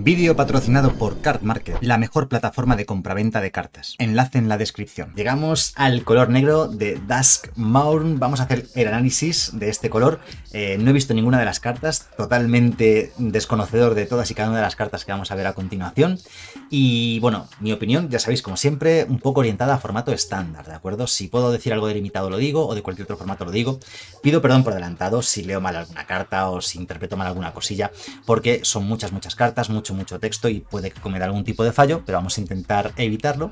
Vídeo patrocinado por Cardmarket, la mejor plataforma de compraventa de cartas. Enlace en la descripción. Llegamos al color negro de Duskmourn. Vamos a hacer el análisis de este color. No he visto ninguna de las cartas, totalmente desconocedor de todas y cada una de las cartas que vamos a ver a continuación. Y bueno, mi opinión, ya sabéis, como siempre, un poco orientada a formato estándar, ¿de acuerdo? Si puedo decir algo delimitado lo digo, o de cualquier otro formato lo digo. Pido perdón por adelantado si leo mal alguna carta o si interpreto mal alguna cosilla, porque son muchas cartas, mucho texto y puede cometer algún tipo de fallo, pero vamos a intentar evitarlo.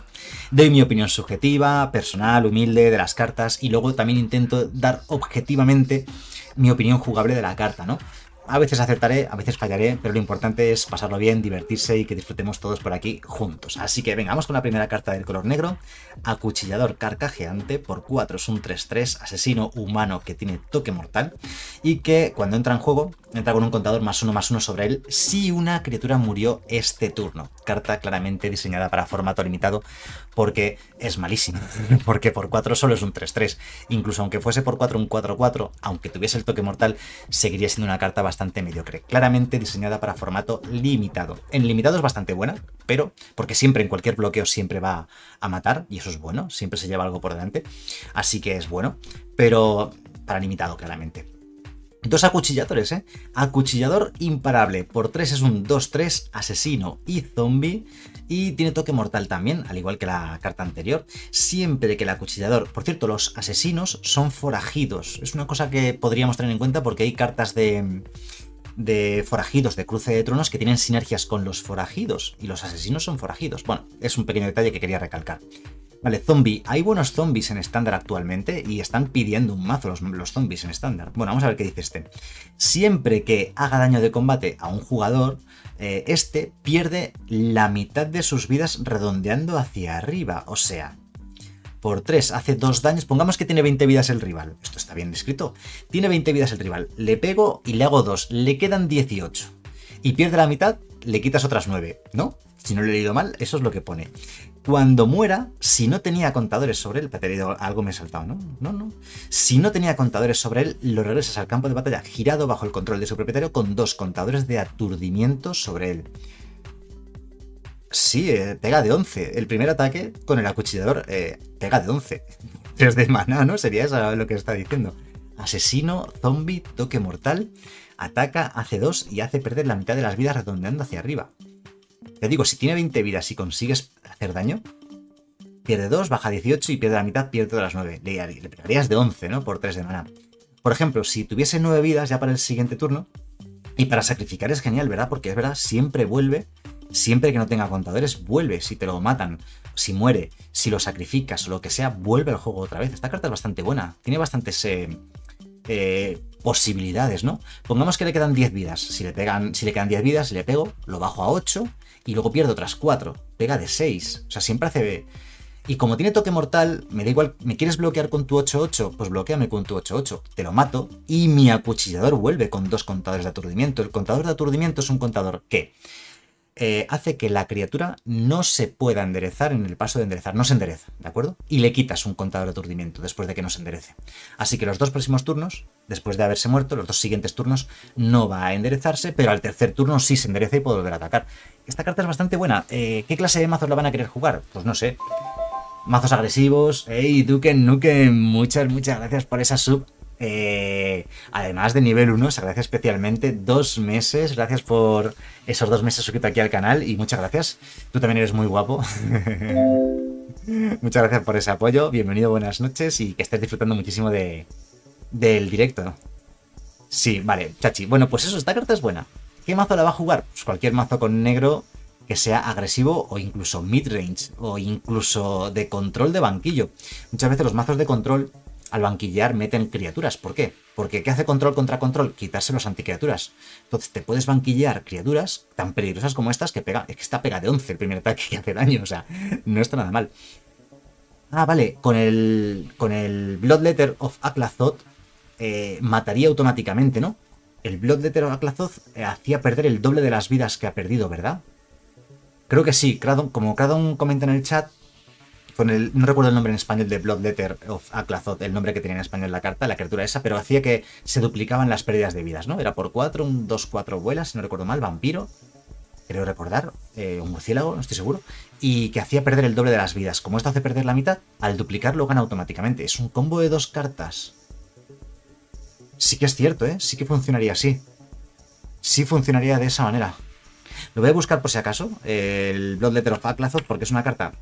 Doy mi opinión subjetiva, personal, humilde de las cartas y luego también intento dar objetivamente mi opinión jugable de la carta, ¿no? A veces acertaré, a veces fallaré, pero lo importante es pasarlo bien, divertirse y que disfrutemos todos por aquí juntos. Así que vengamos con la primera carta del color negro, Acuchillador Carcajeante, por 4, es un 3-3, asesino humano que tiene toque mortal y que cuando entra en juego, entra con un contador +1/+1 sobre él si una criatura murió este turno. Carta claramente diseñada para formato limitado porque es malísimo, porque por 4 solo es un 3-3. Incluso aunque fuese por 4 un 4-4, aunque tuviese el toque mortal, seguiría siendo una carta bastante mediocre, claramente diseñada para formato limitado. En limitado es bastante buena, pero porque siempre en cualquier bloqueo siempre va a matar, y eso es bueno, siempre se lleva algo por delante, así que es bueno, pero para limitado claramente. Dos acuchilladores, ¿eh? Acuchillador Imparable, por 3 es un 2-3, asesino y zombie, y tiene toque mortal también, al igual que la carta anterior, siempre que el acuchillador... Por cierto, los asesinos son forajidos, es una cosa que podríamos tener en cuenta porque hay cartas de forajidos, de cruce de tronos, que tienen sinergias con los forajidos, y los asesinos son forajidos. Bueno, es un pequeño detalle que quería recalcar. Vale, zombie. Hay buenos zombies en estándar actualmente y están pidiendo un mazo los zombies en estándar. Bueno, vamos a ver qué dice este. Siempre que haga daño de combate a un jugador, este pierde la mitad de sus vidas redondeando hacia arriba. O sea, por 3 hace 2 daños. Pongamos que tiene 20 vidas el rival. Esto está bien descrito. Tiene 20 vidas el rival. Le pego y le hago 2. Le quedan 18. Y pierde la mitad, le quitas otras 9, ¿no? Si no lo he leído mal, eso es lo que pone. Cuando muera, si no tenía contadores sobre él... Algo me he saltado, ¿no? No. Si no tenía contadores sobre él, lo regresas al campo de batalla girado bajo el control de su propietario con 2 contadores de aturdimiento sobre él. Sí, pega de 11. El primer ataque con el acuchillador pega de 11. 3 de maná, ¿no? Sería eso lo que está diciendo. Asesino, zombie, toque mortal, ataca, hace 2 y hace perder la mitad de las vidas redondeando hacia arriba. Te digo, si tiene 20 vidas y consigues hacer daño, pierde 2, baja 18 y pierde la mitad, pierde todas las 9. Le pegarías de 11, ¿no? Por 3 de maná. Por ejemplo, si tuviese 9 vidas ya para el siguiente turno, y para sacrificar es genial, ¿verdad? Porque es verdad, siempre vuelve, siempre que no tenga contadores, vuelve. Si te lo matan, si muere, si lo sacrificas o lo que sea, vuelve al juego otra vez. Esta carta es bastante buena, tiene bastantes... posibilidades, ¿no? Pongamos que le quedan 10 vidas. Si le quedan 10 vidas, le pego, lo bajo a 8 y luego pierdo otras 4. Pega de 6. O sea, siempre hace B. Y como tiene toque mortal, me da igual, ¿me quieres bloquear con tu 8-8? Pues bloqueame con tu 8-8. Te lo mato y mi acuchillador vuelve con 2 contadores de aturdimiento. El contador de aturdimiento es un contador que hace que la criatura no se pueda enderezar en el paso de enderezar. No se endereza, ¿de acuerdo? Y le quitas un contador de aturdimiento después de que no se enderece. Así que los 2 próximos turnos, después de haberse muerto, los 2 siguientes turnos no va a enderezarse, pero al tercer turno sí se endereza y puede volver a atacar. Esta carta es bastante buena. ¿Qué clase de mazos la van a querer jugar? Pues no sé. Mazos agresivos. ¡Ey, Duken Nuken! Muchas gracias por esa sub. Además de nivel 1, se agradece especialmente 2 meses. Gracias por esos 2 meses suscrito aquí al canal y muchas gracias. Tú también eres muy guapo. Muchas gracias por ese apoyo. Bienvenido, buenas noches y que estés disfrutando muchísimo del directo. Sí, vale, chachi. Bueno, pues eso, esta carta es buena. ¿Qué mazo la va a jugar? Pues cualquier mazo con negro que sea agresivo o incluso midrange o incluso de control de banquillo. Muchas veces los mazos de control, al banquillar, meten criaturas. ¿Por qué? Porque ¿qué hace control contra control? Quitarse los anticriaturas. Entonces te puedes banquillar criaturas tan peligrosas como estas que pega... Es que esta pega de 11 el primer ataque que hace daño. O sea, no está nada mal. Ah, vale. Con el Bloodletter of Aclazotz mataría automáticamente, ¿no? El Bloodletter of Aclazotz hacía perder el doble de las vidas que ha perdido, ¿verdad? Creo que sí. Como Cradon comenta en el chat, con el, no recuerdo el nombre en español, de Bloodletter of Aclazotz, el nombre que tenía en español la carta, la criatura esa, pero hacía que se duplicaban las pérdidas de vidas, ¿no? Era por 4, un 2-4 vuelas, si no recuerdo mal, vampiro, creo recordar, un murciélago, no estoy seguro, y que hacía perder el doble de las vidas. Como esto hace perder la mitad, al duplicarlo gana automáticamente. Es un combo de 2 cartas. Sí que es cierto, ¿eh? Sí que funcionaría así. Sí funcionaría de esa manera. Lo voy a buscar por si acaso, el Bloodletter of Aclazotz, porque es una carta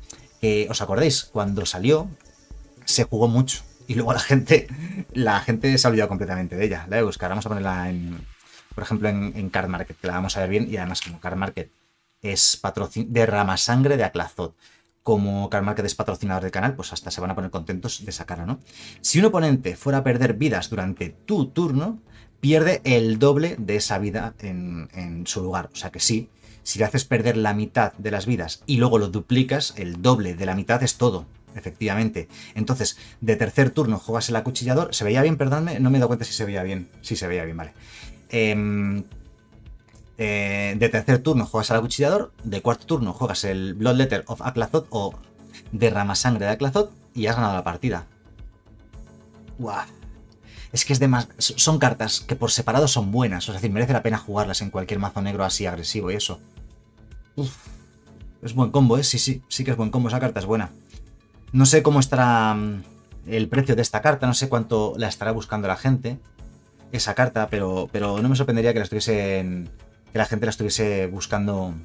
que, ¿os acordáis? Cuando salió, se jugó mucho. Y luego la gente se ha olvidado completamente de ella. La voy a buscar, vamos a ponerla en, por ejemplo, en Cardmarket, que la vamos a ver bien. Y además, como Cardmarket es patrocinador, derrama sangre de Aclazotz. Como Cardmarket es patrocinador del canal, pues hasta se van a poner contentos de sacarla, ¿no? Si un oponente fuera a perder vidas durante tu turno, pierde el doble de esa vida en su lugar. O sea que sí, si le haces perder la mitad de las vidas y luego lo duplicas, el doble de la mitad es todo, efectivamente. Entonces, de tercer turno juegas el acuchillador. ¿Se veía bien? Perdóname, no me he dado cuenta si se veía bien. Sí, se veía bien, vale. De tercer turno juegas al acuchillador, de cuarto turno juegas el Bloodletter of Aclazotz o derramasangre de Aclazotz y has ganado la partida. ¡Guau! Es que es de más... son cartas que por separado son buenas, es decir, merece la pena jugarlas en cualquier mazo negro así agresivo y eso. Uf, es buen combo, ¿eh? Sí, sí, sí que es buen combo, esa carta es buena. No sé cómo estará el precio de esta carta, no sé cuánto la estará buscando la gente, esa carta, pero no me sorprendería que la estuviesen... que la gente la estuviese buscando,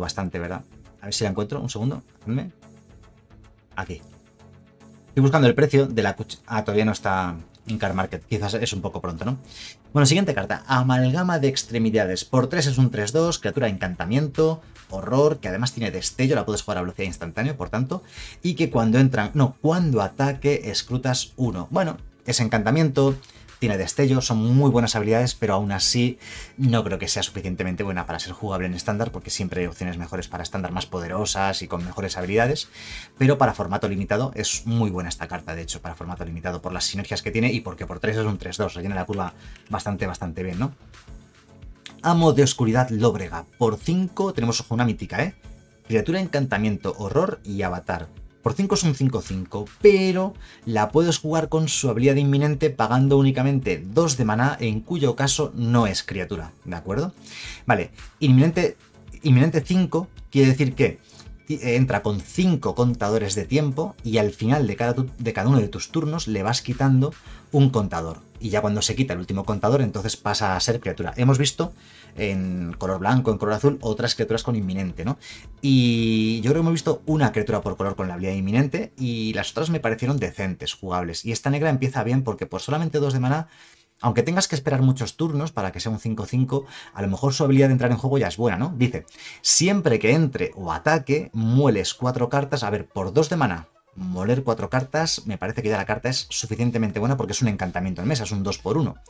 bastante, ¿verdad? A ver si la encuentro, un segundo, hazme. Aquí. Estoy buscando el precio de la... Ah, todavía no está en Cardmarket, quizás es un poco pronto, ¿no? Bueno, siguiente carta, amalgama de extremidades. Por 3 es un 3-2, criatura de encantamiento, horror, que además tiene destello, la puedes jugar a velocidad instantánea, por tanto, y que cuando entran... No, cuando ataque, escrutas 1. Bueno, es encantamiento... tiene destello, son muy buenas habilidades, pero aún así no creo que sea suficientemente buena para ser jugable en estándar, porque siempre hay opciones mejores para estándar, más poderosas y con mejores habilidades, pero para formato limitado es muy buena esta carta, de hecho, para formato limitado, por las sinergias que tiene y porque por 3 es un 3-2, rellena la curva bastante bien, ¿no? Amo de oscuridad lóbrega, por 5 tenemos, ojo, una mítica, ¿eh? Criatura, encantamiento, horror y avatar. Por 5 es un 5-5, pero la puedes jugar con su habilidad inminente pagando únicamente 2 de maná, en cuyo caso no es criatura, ¿de acuerdo? Vale, inminente 5 quiere decir que entra con 5 contadores de tiempo y al final de cada uno de tus turnos le vas quitando un contador. Y ya cuando se quita el último contador, entonces pasa a ser criatura. Hemos visto en color blanco, en color azul, otras criaturas con inminente, ¿no? Y yo creo que hemos visto una criatura por color con la habilidad inminente y las otras me parecieron decentes, jugables. Y esta negra empieza bien porque por solamente 2 de maná, aunque tengas que esperar muchos turnos para que sea un 5-5, a lo mejor su habilidad de entrar en juego ya es buena, ¿no? Dice, siempre que entre o ataque, mueles 4 cartas, a ver, por 2 de maná. Moler 4 cartas, me parece que ya la carta es suficientemente buena porque es un encantamiento en mesa, es un 2x1.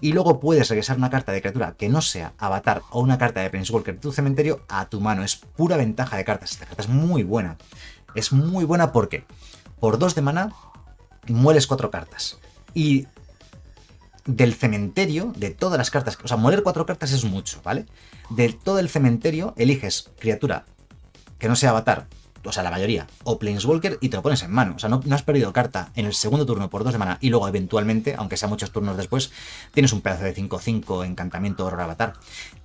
Y luego puedes regresar una carta de criatura que no sea avatar o una carta de Planeswalker de tu cementerio a tu mano. Es pura ventaja de cartas. Esta carta es muy buena. Es muy buena porque por 2 de maná mueles 4 cartas. Y del cementerio, de todas las cartas... O sea, moler 4 cartas es mucho, ¿vale? De todo el cementerio eliges criatura que no sea avatar, o sea, la mayoría, o Planeswalker, y te lo pones en mano. O sea, no has perdido carta en el segundo turno por 2 de maná, y luego eventualmente, aunque sea muchos turnos después, tienes un pedazo de 5-5, encantamiento, horror, avatar.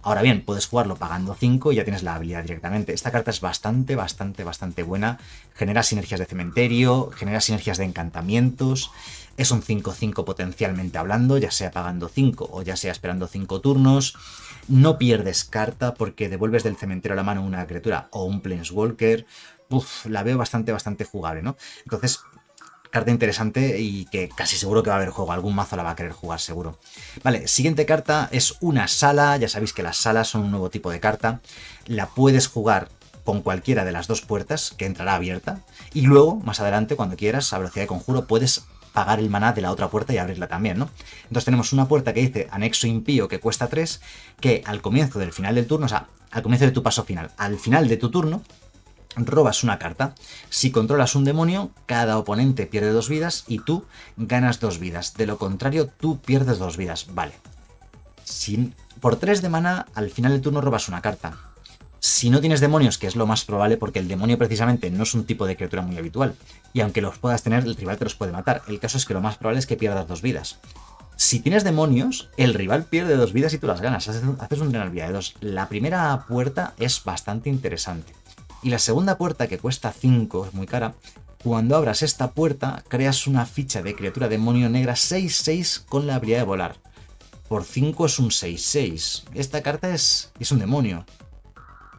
Ahora bien, puedes jugarlo pagando 5 y ya tienes la habilidad directamente. Esta carta es bastante buena. Genera sinergias de cementerio, genera sinergias de encantamientos. Es un 5-5 potencialmente hablando, ya sea pagando 5 o ya sea esperando 5 turnos. No pierdes carta porque devuelves del cementerio a la mano una criatura o un Planeswalker. Uf, la veo bastante jugable, ¿no? Entonces, carta interesante y que casi seguro que va a haber juego. Algún mazo la va a querer jugar, seguro. Vale, siguiente carta es una sala. Ya sabéis que las salas son un nuevo tipo de carta. La puedes jugar con cualquiera de las 2 puertas, que entrará abierta. Y luego, más adelante, cuando quieras, a velocidad de conjuro, puedes pagar el maná de la otra puerta y abrirla también, ¿no? Entonces tenemos una puerta que dice anexo impío, que cuesta 3, que al comienzo del final del turno, o sea, al comienzo de tu paso final, al final de tu turno, robas una carta. Si controlas un demonio, cada oponente pierde 2 vidas y tú ganas 2 vidas. De lo contrario, tú pierdes 2 vidas, vale. Por 3 de maná, al final del turno robas una carta. Si no tienes demonios, que es lo más probable, porque el demonio precisamente no es un tipo de criatura muy habitual, y aunque los puedas tener, el rival te los puede matar. El caso es que lo más probable es que pierdas 2 vidas. Si tienes demonios, el rival pierde 2 vidas y tú las ganas. Haces un gran vida de 2. La primera puerta es bastante interesante. Y la segunda puerta, que cuesta 5, es muy cara. Cuando abras esta puerta, creas una ficha de criatura demonio negra 6-6 con la habilidad de volar. Por 5 es un 6-6. Esta carta es un demonio.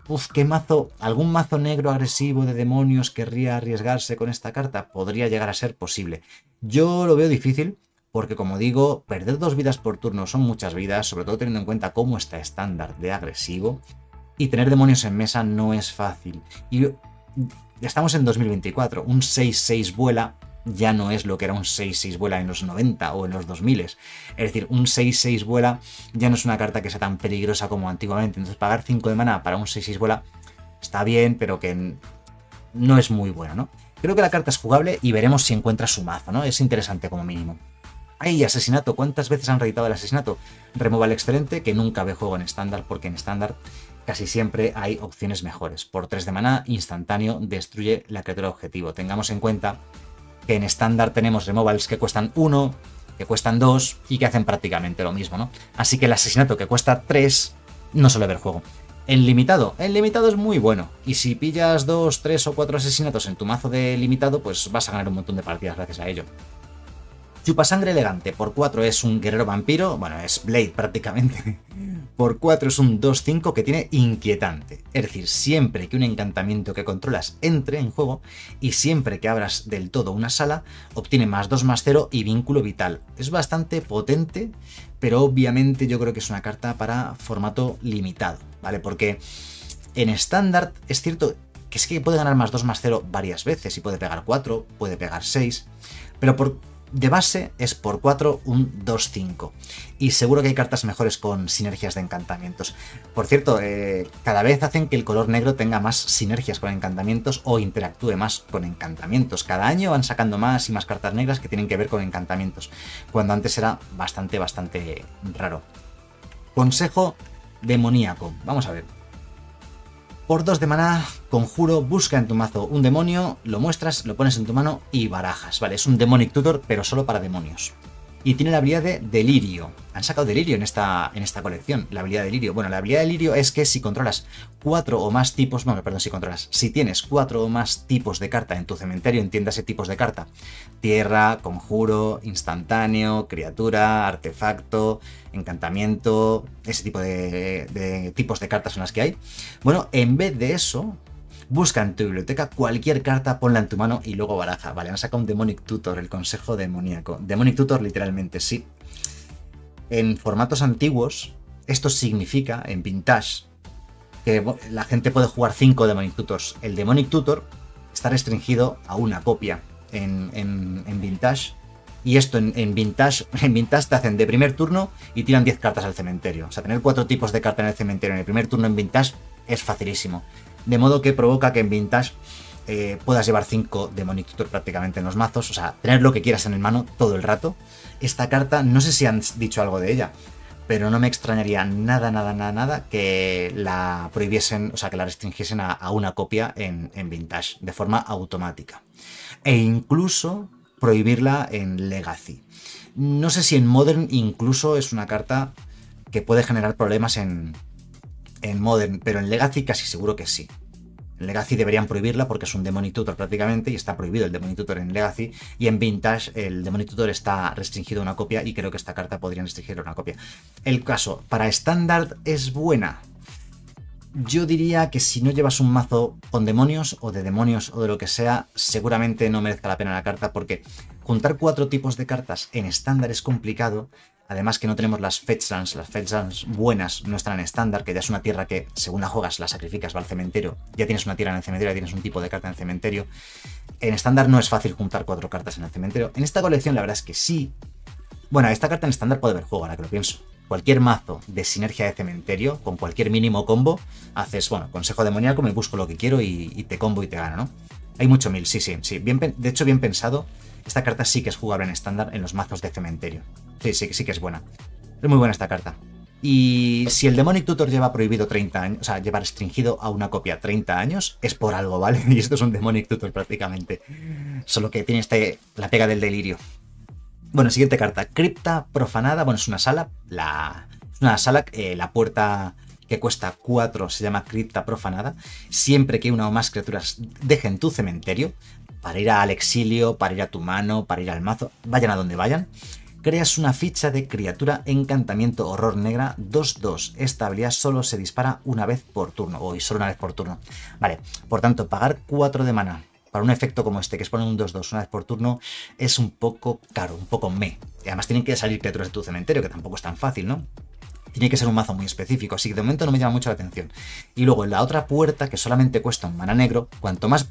Uf, qué mazo. Algún mazo negro agresivo de demonios querría arriesgarse con esta carta. Podría llegar a ser posible. Yo lo veo difícil porque, como digo, perder 2 vidas por turno son muchas vidas, sobre todo teniendo en cuenta cómo está estándar de agresivo. Y tener demonios en mesa no es fácil. Y estamos en 2024. Un 6-6 vuela ya no es lo que era un 6-6 vuela en los 90 o en los 2000. Es decir, un 6-6 vuela ya no es una carta que sea tan peligrosa como antiguamente. Entonces pagar 5 de maná para un 6-6 vuela está bien, pero que no es muy bueno, ¿no? Creo que la carta es jugable y veremos si encuentra su mazo, ¿no? Es interesante como mínimo. ¡Ay, asesinato! ¿Cuántas veces han reeditado el asesinato? Remova el excelente, que nunca ve juego en estándar, porque en estándar casi siempre hay opciones mejores. Por 3 de maná, instantáneo, destruye la criatura objetivo. Tengamos en cuenta que en estándar tenemos removals que cuestan 1, que cuestan 2 y que hacen prácticamente lo mismo, ¿no? Así que el asesinato, que cuesta 3, no suele ver juego. En limitado es muy bueno. Y si pillas 2, 3 o 4 asesinatos en tu mazo de limitado, pues vas a ganar un montón de partidas gracias a ello. Chupasangre elegante, por 4 es un guerrero vampiro, bueno, es Blade prácticamente. Por 4 es un 2-5 que tiene inquietante. Es decir, siempre que un encantamiento que controlas entre en juego y siempre que abras del todo una sala, obtiene +2/+0 y vínculo vital. Es bastante potente, pero obviamente yo creo que es una carta para formato limitado, ¿vale? Porque en estándar es cierto que es que puede ganar +2/+0 varias veces y puede pegar 4, puede pegar 6, pero de base es por 4 un 2-5 y seguro que hay cartas mejores con sinergias de encantamientos. Por cierto, cada vez hacen que el color negro tenga más sinergias con encantamientos o interactúe más con encantamientos. Cada año van sacando más y más cartas negras que tienen que ver con encantamientos, cuando antes era bastante raro. Consejo demoníaco, vamos a ver. Por 2 de maná, conjuro, busca en tu mazo un demonio, lo muestras, lo pones en tu mano y barajas. Vale, es un Demonic Tutor, pero solo para demonios. Y tiene la habilidad de Delirio. Han sacado Delirio en esta colección, la habilidad de Delirio. Bueno, la habilidad de Delirio es que si controlas 4 o más tipos... Bueno, perdón, si tienes 4 o más tipos de carta en tu cementerio, entiéndase tipos de carta: tierra, conjuro, instantáneo, criatura, artefacto, encantamiento... Ese tipo de tipos de cartas son las que hay. Bueno, en vez de eso, busca en tu biblioteca cualquier carta, ponla en tu mano y luego baraja. Vale, han sacado un Demonic Tutor, el Consejo Demoníaco. Demonic Tutor, literalmente, sí. En formatos antiguos, esto significa, en Vintage, que la gente puede jugar 5 Demonic Tutors. El Demonic Tutor está restringido a una copia en Vintage. Y esto en Vintage te hacen de primer turno y tiran 10 cartas al cementerio. O sea, tener 4 tipos de carta en el cementerio en el primer turno en Vintage es facilísimo. De modo que provoca que en Vintage puedas llevar 5 Demonic Tutor prácticamente en los mazos. O sea, tener lo que quieras en el mano todo el rato. Esta carta, no sé si han dicho algo de ella, pero no me extrañaría nada que la prohibiesen, o sea, que la restringiesen a una copia en Vintage de forma automática. E incluso prohibirla en Legacy. No sé si en Modern incluso es una carta que puede generar problemas en Modern, pero en Legacy casi seguro que sí. En Legacy deberían prohibirla porque es un Demonic Tutor prácticamente y está prohibido el Demonic Tutor en Legacy, y en Vintage el Demonic Tutor está restringido a una copia y creo que esta carta podrían restringir a una copia. El caso, para estándar es buena. Yo diría que si no llevas un mazo con demonios o de lo que sea, seguramente no merezca la pena la carta, porque juntar 4 tipos de cartas en estándar es complicado. Además que no tenemos las fetchlands buenas no están en estándar, que ya es una tierra que según la juegas la sacrificas, va al cementerio, ya tienes una tierra en el cementerio, ya tienes un tipo de carta en el cementerio. En estándar no es fácil juntar 4 cartas en el cementerio. En esta colección la verdad es que sí. Bueno, esta carta en estándar puede haber juego, ahora que lo pienso. Cualquier mazo de sinergia de cementerio, con cualquier mínimo combo, haces, bueno, Consejo Demoníaco, me busco lo que quiero y te combo y te gano, ¿no? Hay mucho mil, sí. De hecho, bien pensado. Esta carta sí que es jugable en estándar en los mazos de cementerio. Sí que es buena. Es muy buena esta carta. Y si el Demonic Tutor lleva prohibido 30 años, o sea, lleva restringido a una copia 30 años, es por algo, ¿vale? Y esto es un Demonic Tutor prácticamente. Solo que tiene la pega del delirio. Bueno, siguiente carta. Cripta Profanada. Bueno, es una sala. La puerta que cuesta 4 se llama Cripta Profanada. Siempre que una o más criaturas dejen tu cementerio, para ir al exilio, para ir a tu mano, para ir al mazo, vayan a donde vayan, creas una ficha de criatura encantamiento horror negra 2-2. Esta habilidad solo se dispara una vez por turno, Vale, por tanto, pagar 4 de mana para un efecto como este, que es poner un 2-2 una vez por turno, es un poco caro, un poco meh. Y además tienen que salir criaturas de tu cementerio, que tampoco es tan fácil, ¿no? Tiene que ser un mazo muy específico, así que de momento no me llama mucho la atención. Y luego en la otra puerta, que solamente cuesta un mana negro, cuanto más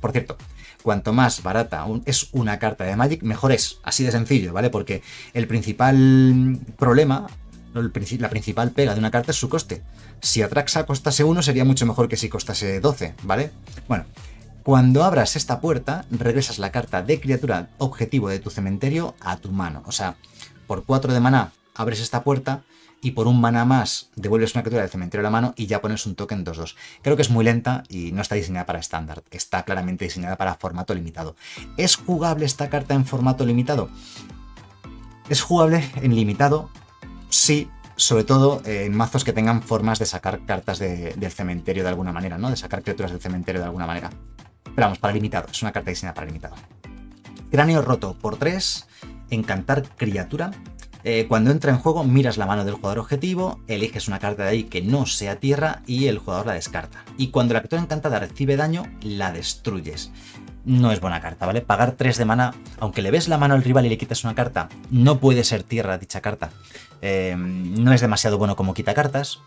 barata es una carta de Magic, mejor es. Así de sencillo, ¿vale? Porque el principal problema, la principal pega de una carta es su coste. Si Atraxa costase 1 sería mucho mejor que si costase 12, ¿vale? Bueno, cuando abras esta puerta, regresas la carta de criatura objetivo de tu cementerio a tu mano. O sea, por 4 de maná abres esta puerta, y por un mana más devuelves una criatura del cementerio a la mano y ya pones un token 2-2. Creo que es muy lenta y no está diseñada para estándar. Está claramente diseñada para formato limitado. ¿Es jugable esta carta en formato limitado? ¿Es jugable en limitado? Sí, sobre todo en mazos que tengan formas de sacar cartas del cementerio de alguna manera, ¿no? De sacar criaturas del cementerio de alguna manera. Pero vamos, para limitado. Es una carta diseñada para limitado. Cráneo Roto por 3. Encantar criatura. Cuando entra en juego, miras la mano del jugador objetivo, eliges una carta de ahí que no sea tierra y el jugador la descarta. Y cuando la criatura encantada recibe daño, la destruyes. No es buena carta, ¿vale? Pagar 3 de mana, aunque le ves la mano al rival y le quitas una carta, no puede ser tierra dicha carta. No es demasiado bueno como quita cartas.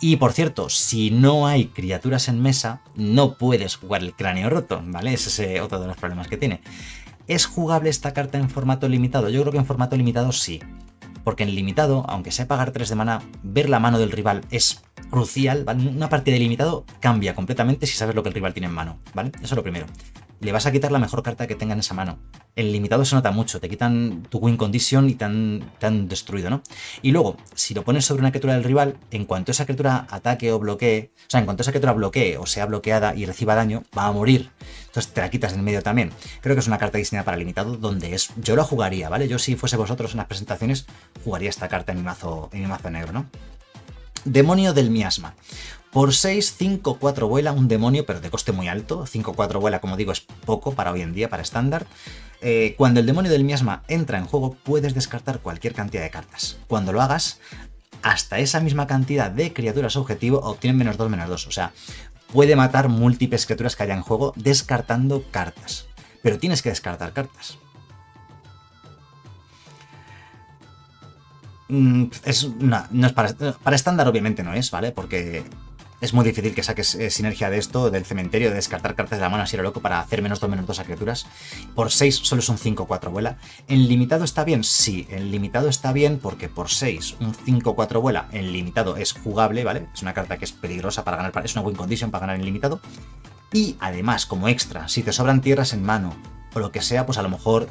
Y por cierto, si no hay criaturas en mesa, no puedes jugar el Cráneo Roto, ¿vale? Ese es otro de los problemas que tiene. ¿Es jugable esta carta en formato limitado? Yo creo que en formato limitado sí. Porque en limitado, aunque sea pagar 3 de mana, ver la mano del rival es crucial, ¿vale? Una partida de limitado cambia completamente si sabes lo que el rival tiene en mano, ¿vale? Eso es lo primero. Le vas a quitar la mejor carta que tenga en esa mano. En limitado se nota mucho, te quitan tu win condition y te han destruido, ¿no? Y luego, si lo pones sobre una criatura del rival, en cuanto esa criatura ataque o bloquee, o sea, en cuanto esa criatura bloquee o sea bloqueada y reciba daño, va a morir. Entonces te la quitas en medio también. Creo que es una carta diseñada para limitado, donde es... Yo la jugaría, ¿vale? Yo si fuese vosotros en las presentaciones, jugaría esta carta en mi mazo negro, ¿no? Demonio del Miasma. Por 6, 5-4 vuela, un demonio, pero de coste muy alto. 5-4 vuela, como digo, es poco para hoy en día, para estándar. Cuando el Demonio del Miasma entra en juego, puedes descartar cualquier cantidad de cartas. Cuando lo hagas, hasta esa misma cantidad de criaturas objetivo obtienen -2/-2. O sea, puede matar múltiples criaturas que haya en juego descartando cartas. Pero tienes que descartar cartas. Para estándar obviamente no es, ¿vale? Porque... es muy difícil que saques sinergia de esto, del cementerio, de descartar cartas de la mano así a lo loco para hacer -2/-2 a criaturas. Por 6 solo es un 5-4 vuela. ¿En limitado está bien? Sí, en limitado está bien porque por 6 un 5-4 vuela en limitado es jugable, ¿vale? Es una carta que es peligrosa para ganar, es una win condition para ganar en limitado. Y además, como extra, si te sobran tierras en mano o lo que sea, pues a lo mejor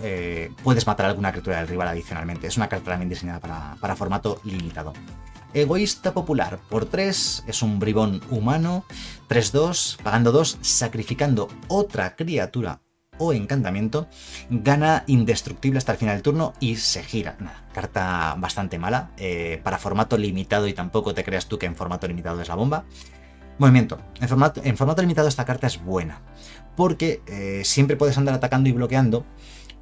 puedes matar a alguna criatura del rival adicionalmente. Es una carta también diseñada para formato limitado. Egoísta Popular, por 3, es un bribón humano, 3-2, pagando 2, sacrificando otra criatura o encantamiento, gana indestructible hasta el final del turno y se gira. Nada, carta bastante mala, para formato limitado y tampoco te creas tú que en formato limitado es la bomba. Movimiento, en formato limitado esta carta es buena, porque siempre puedes andar atacando y bloqueando,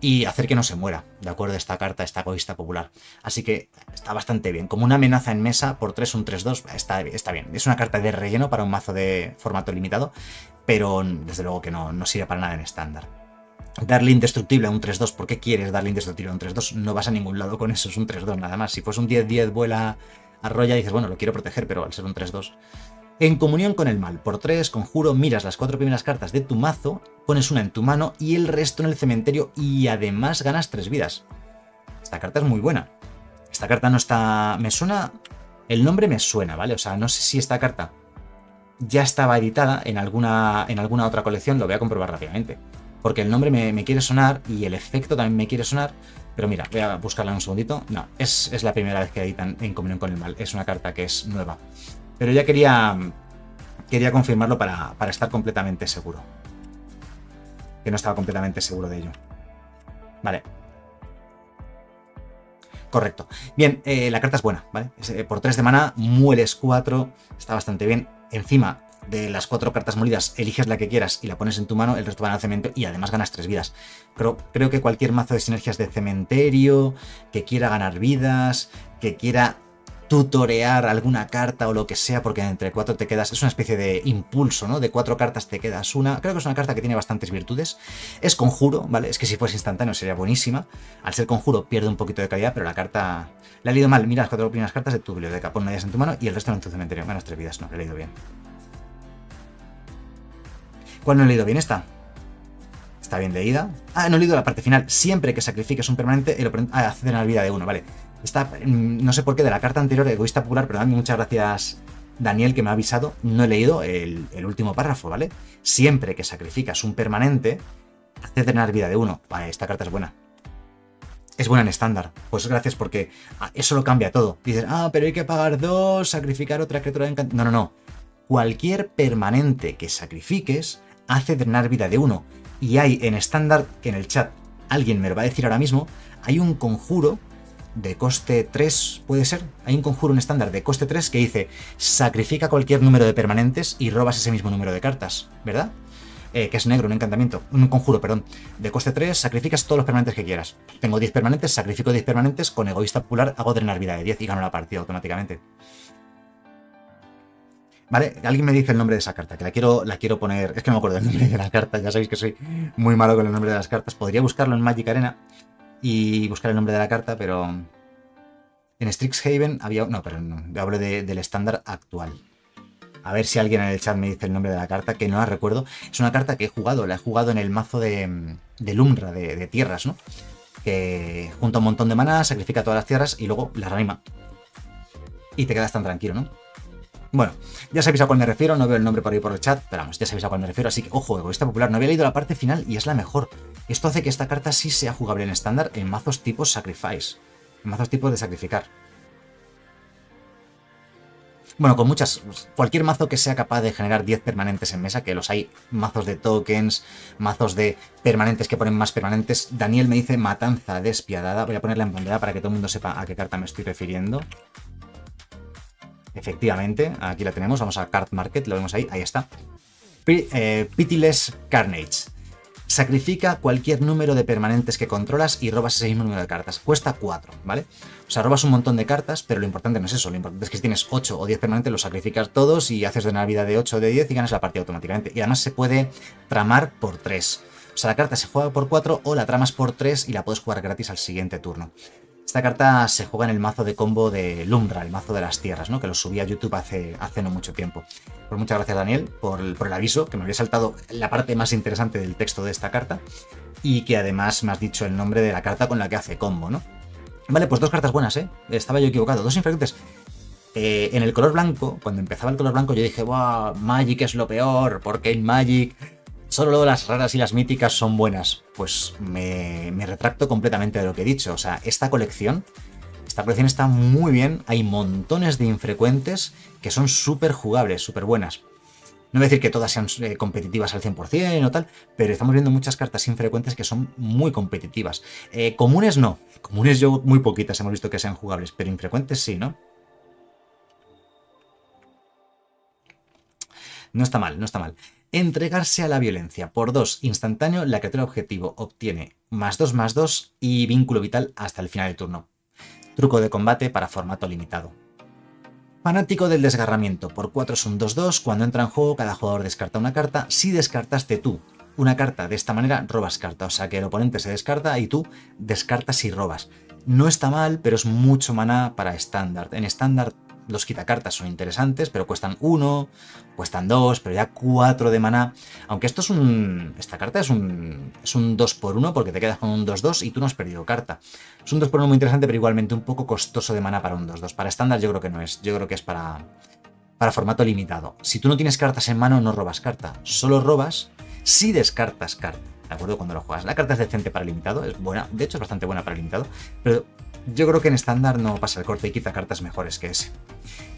y hacer que no se muera, ¿de acuerdo? Esta carta, esta Egoísta Popular. Así que está bastante bien. Como una amenaza en mesa, por 3, un 3-2, está bien. Es una carta de relleno para un mazo de formato limitado, pero desde luego que no sirve para nada en estándar. Darle indestructible a un 3-2, ¿por qué quieres darle indestructible a un 3-2? No vas a ningún lado con eso, es un 3-2 nada más. Si fuese un 10-10 vuela, arrolla, dices, bueno, lo quiero proteger, pero al ser un 3-2... En Comunión con el Mal, por 3, conjuro, miras las 4 primeras cartas de tu mazo, pones una en tu mano y el resto en el cementerio y además ganas 3 vidas. Esta carta es muy buena. Esta carta no está... me suena... el nombre me suena, ¿vale? O sea, no sé si esta carta ya estaba editada en alguna otra colección, lo voy a comprobar rápidamente. porque el nombre me quiere sonar y el efecto también me quiere sonar. Pero mira, voy a buscarla un segundito. No, es la primera vez que editan En Comunión con el Mal. Es una carta que es nueva. Pero ya quería confirmarlo para estar completamente seguro. Que no estaba completamente seguro de ello. Vale. Correcto. Bien, la carta es buena, ¿vale? Por 3 de maná, mueles 4. Está bastante bien. Encima de las 4 cartas molidas, eliges la que quieras y la pones en tu mano, el resto van al cementerio y además ganas 3 vidas. Pero creo que cualquier mazo de sinergias de cementerio, que quiera ganar vidas, que quiera tutorear alguna carta o lo que sea, porque entre 4 te quedas, es una especie de impulso, ¿no? De 4 cartas te quedas una. Creo que es una carta que tiene bastantes virtudes. Es conjuro, ¿vale? Es que si fuese instantáneo sería buenísima. Al ser conjuro pierde un poquito de calidad, pero la carta... La he leído mal. Mira las 4 primeras cartas de tu biblioteca, pon una de ellas en tu mano y el resto en tu cementerio. Menos 3 vidas, no, la he leído bien. ¿Cuál no he leído bien esta? Está bien leída. Ah, no he leído la parte final. Siempre que sacrifiques un permanente, el oponente hace una vida de 1, vale. Está, no sé por qué, de la carta anterior, Egoísta Popular, pero dame muchas gracias, Daniel, que me ha avisado. No he leído el último párrafo, ¿vale? Siempre que sacrificas un permanente, hace drenar vida de 1. Vale, esta carta es buena. Es buena en estándar. Pues gracias, porque eso lo cambia todo. Dices, ah, pero hay que pagar 2, sacrificar otra criatura de encanto. No, no, no. Cualquier permanente que sacrifiques hace drenar vida de 1. Y hay en estándar, que en el chat alguien me lo va a decir ahora mismo, hay un conjuro de coste 3, ¿puede ser? Hay un conjuro en estándar de coste 3 que dice sacrifica cualquier número de permanentes y robas ese mismo número de cartas, ¿verdad? Que es negro, un encantamiento, un conjuro, perdón. De coste 3, sacrificas todos los permanentes que quieras. Tengo 10 permanentes, sacrifico 10 permanentes, con Egoísta Popular hago drenar vida de 10 y gano la partida automáticamente. ¿Vale? Alguien me dice el nombre de esa carta, que la quiero poner... Es que no me acuerdo el nombre de la carta, ya sabéis que soy muy malo con el nombre de las cartas. Podría buscarlo en Magic Arena y buscar el nombre de la carta, pero... En Strixhaven había... No, pero no, hablo del estándar actual. A ver si alguien en el chat me dice el nombre de la carta, que no la recuerdo. Es una carta que he jugado, la he jugado en el mazo de Lumra, de tierras, ¿no? Que junta un montón de maná, sacrifica todas las tierras y luego las reanima. Y te quedas tan tranquilo, ¿no? Bueno, ya sabéis a cuál me refiero, no veo el nombre por ahí por el chat, pero vamos, ya sabéis a cuál me refiero, así que, ojo, Egoísta Popular, no había leído la parte final y es la mejor. Esto hace que esta carta sí sea jugable en estándar en mazos tipo Sacrifice, en mazos tipo de sacrificar. Bueno, con muchas, cualquier mazo que sea capaz de generar 10 permanentes en mesa, que los hay, mazos de tokens, mazos de permanentes que ponen más permanentes. Daniel me dice matanza despiadada, voy a ponerla en pantalla para que todo el mundo sepa a qué carta me estoy refiriendo. Efectivamente, aquí la tenemos, vamos a Cardmarket, lo vemos ahí, ahí está. Pitiless Carnage. Sacrifica cualquier número de permanentes que controlas y robas ese mismo número de cartas. Cuesta 4, ¿vale? O sea, robas un montón de cartas, pero lo importante no es eso. Lo importante es que si tienes 8 o 10 permanentes, los sacrificas todos y haces de una vida de 8 o de 10 y ganas la partida automáticamente. Y además se puede tramar por 3. O sea, la carta se juega por 4 o la tramas por 3 y la puedes jugar gratis al siguiente turno. Esta carta se juega en el mazo de combo de Lumra, el mazo de las tierras, ¿no? Que lo subí a YouTube hace no mucho tiempo. Pues muchas gracias, Daniel, por el aviso, que me había saltado la parte más interesante del texto de esta carta y que además me has dicho el nombre de la carta con la que hace combo, ¿no? Vale, pues 2 cartas buenas, ¿eh? Estaba yo equivocado. 2 infrecuentes. En el color blanco, cuando empezaba el color blanco, yo dije, ¡buah! Magic es lo peor, porque en Magic solo las raras y las míticas son buenas. Pues me retracto completamente de lo que he dicho. O sea, esta colección está muy bien. Hay montones de infrecuentes que son súper jugables, súper buenas. No voy a decir que todas sean competitivas al 100% o tal, pero estamos viendo muchas cartas infrecuentes que son muy competitivas. Comunes no. Comunes yo muy poquitas hemos visto que sean jugables, pero infrecuentes sí, ¿no? No está mal, no está mal. Entregarse a la violencia. Por 2, instantáneo, la criatura objetivo obtiene +2/+2 y vínculo vital hasta el final del turno. Truco de combate para formato limitado. Fanático del desgarramiento. Por 4 es un 2-2. Cuando entra en juego, cada jugador descarta una carta. Si descartaste tú una carta de esta manera, robas carta. O sea que el oponente se descarta y tú descartas y robas. No está mal, pero es mucho maná para estándar. En estándar los quitacartas son interesantes, pero cuestan 1, cuestan 2, pero ya 4 de maná. Aunque esto es un... Esta carta es un 2x1 porque te quedas con un 2-2 y tú no has perdido carta. Es un 2x1 muy interesante, pero igualmente un poco costoso de maná para un 2-2. Para estándar yo creo que no es. Yo creo que es para formato limitado. Si tú no tienes cartas en mano, no robas carta. Solo robas si descartas carta. ¿de acuerdo? Cuando lo juegas. La carta es decente para limitado, es buena, de hecho es bastante buena para limitado, pero yo creo que en estándar no pasa el corte y quita cartas mejores que ese.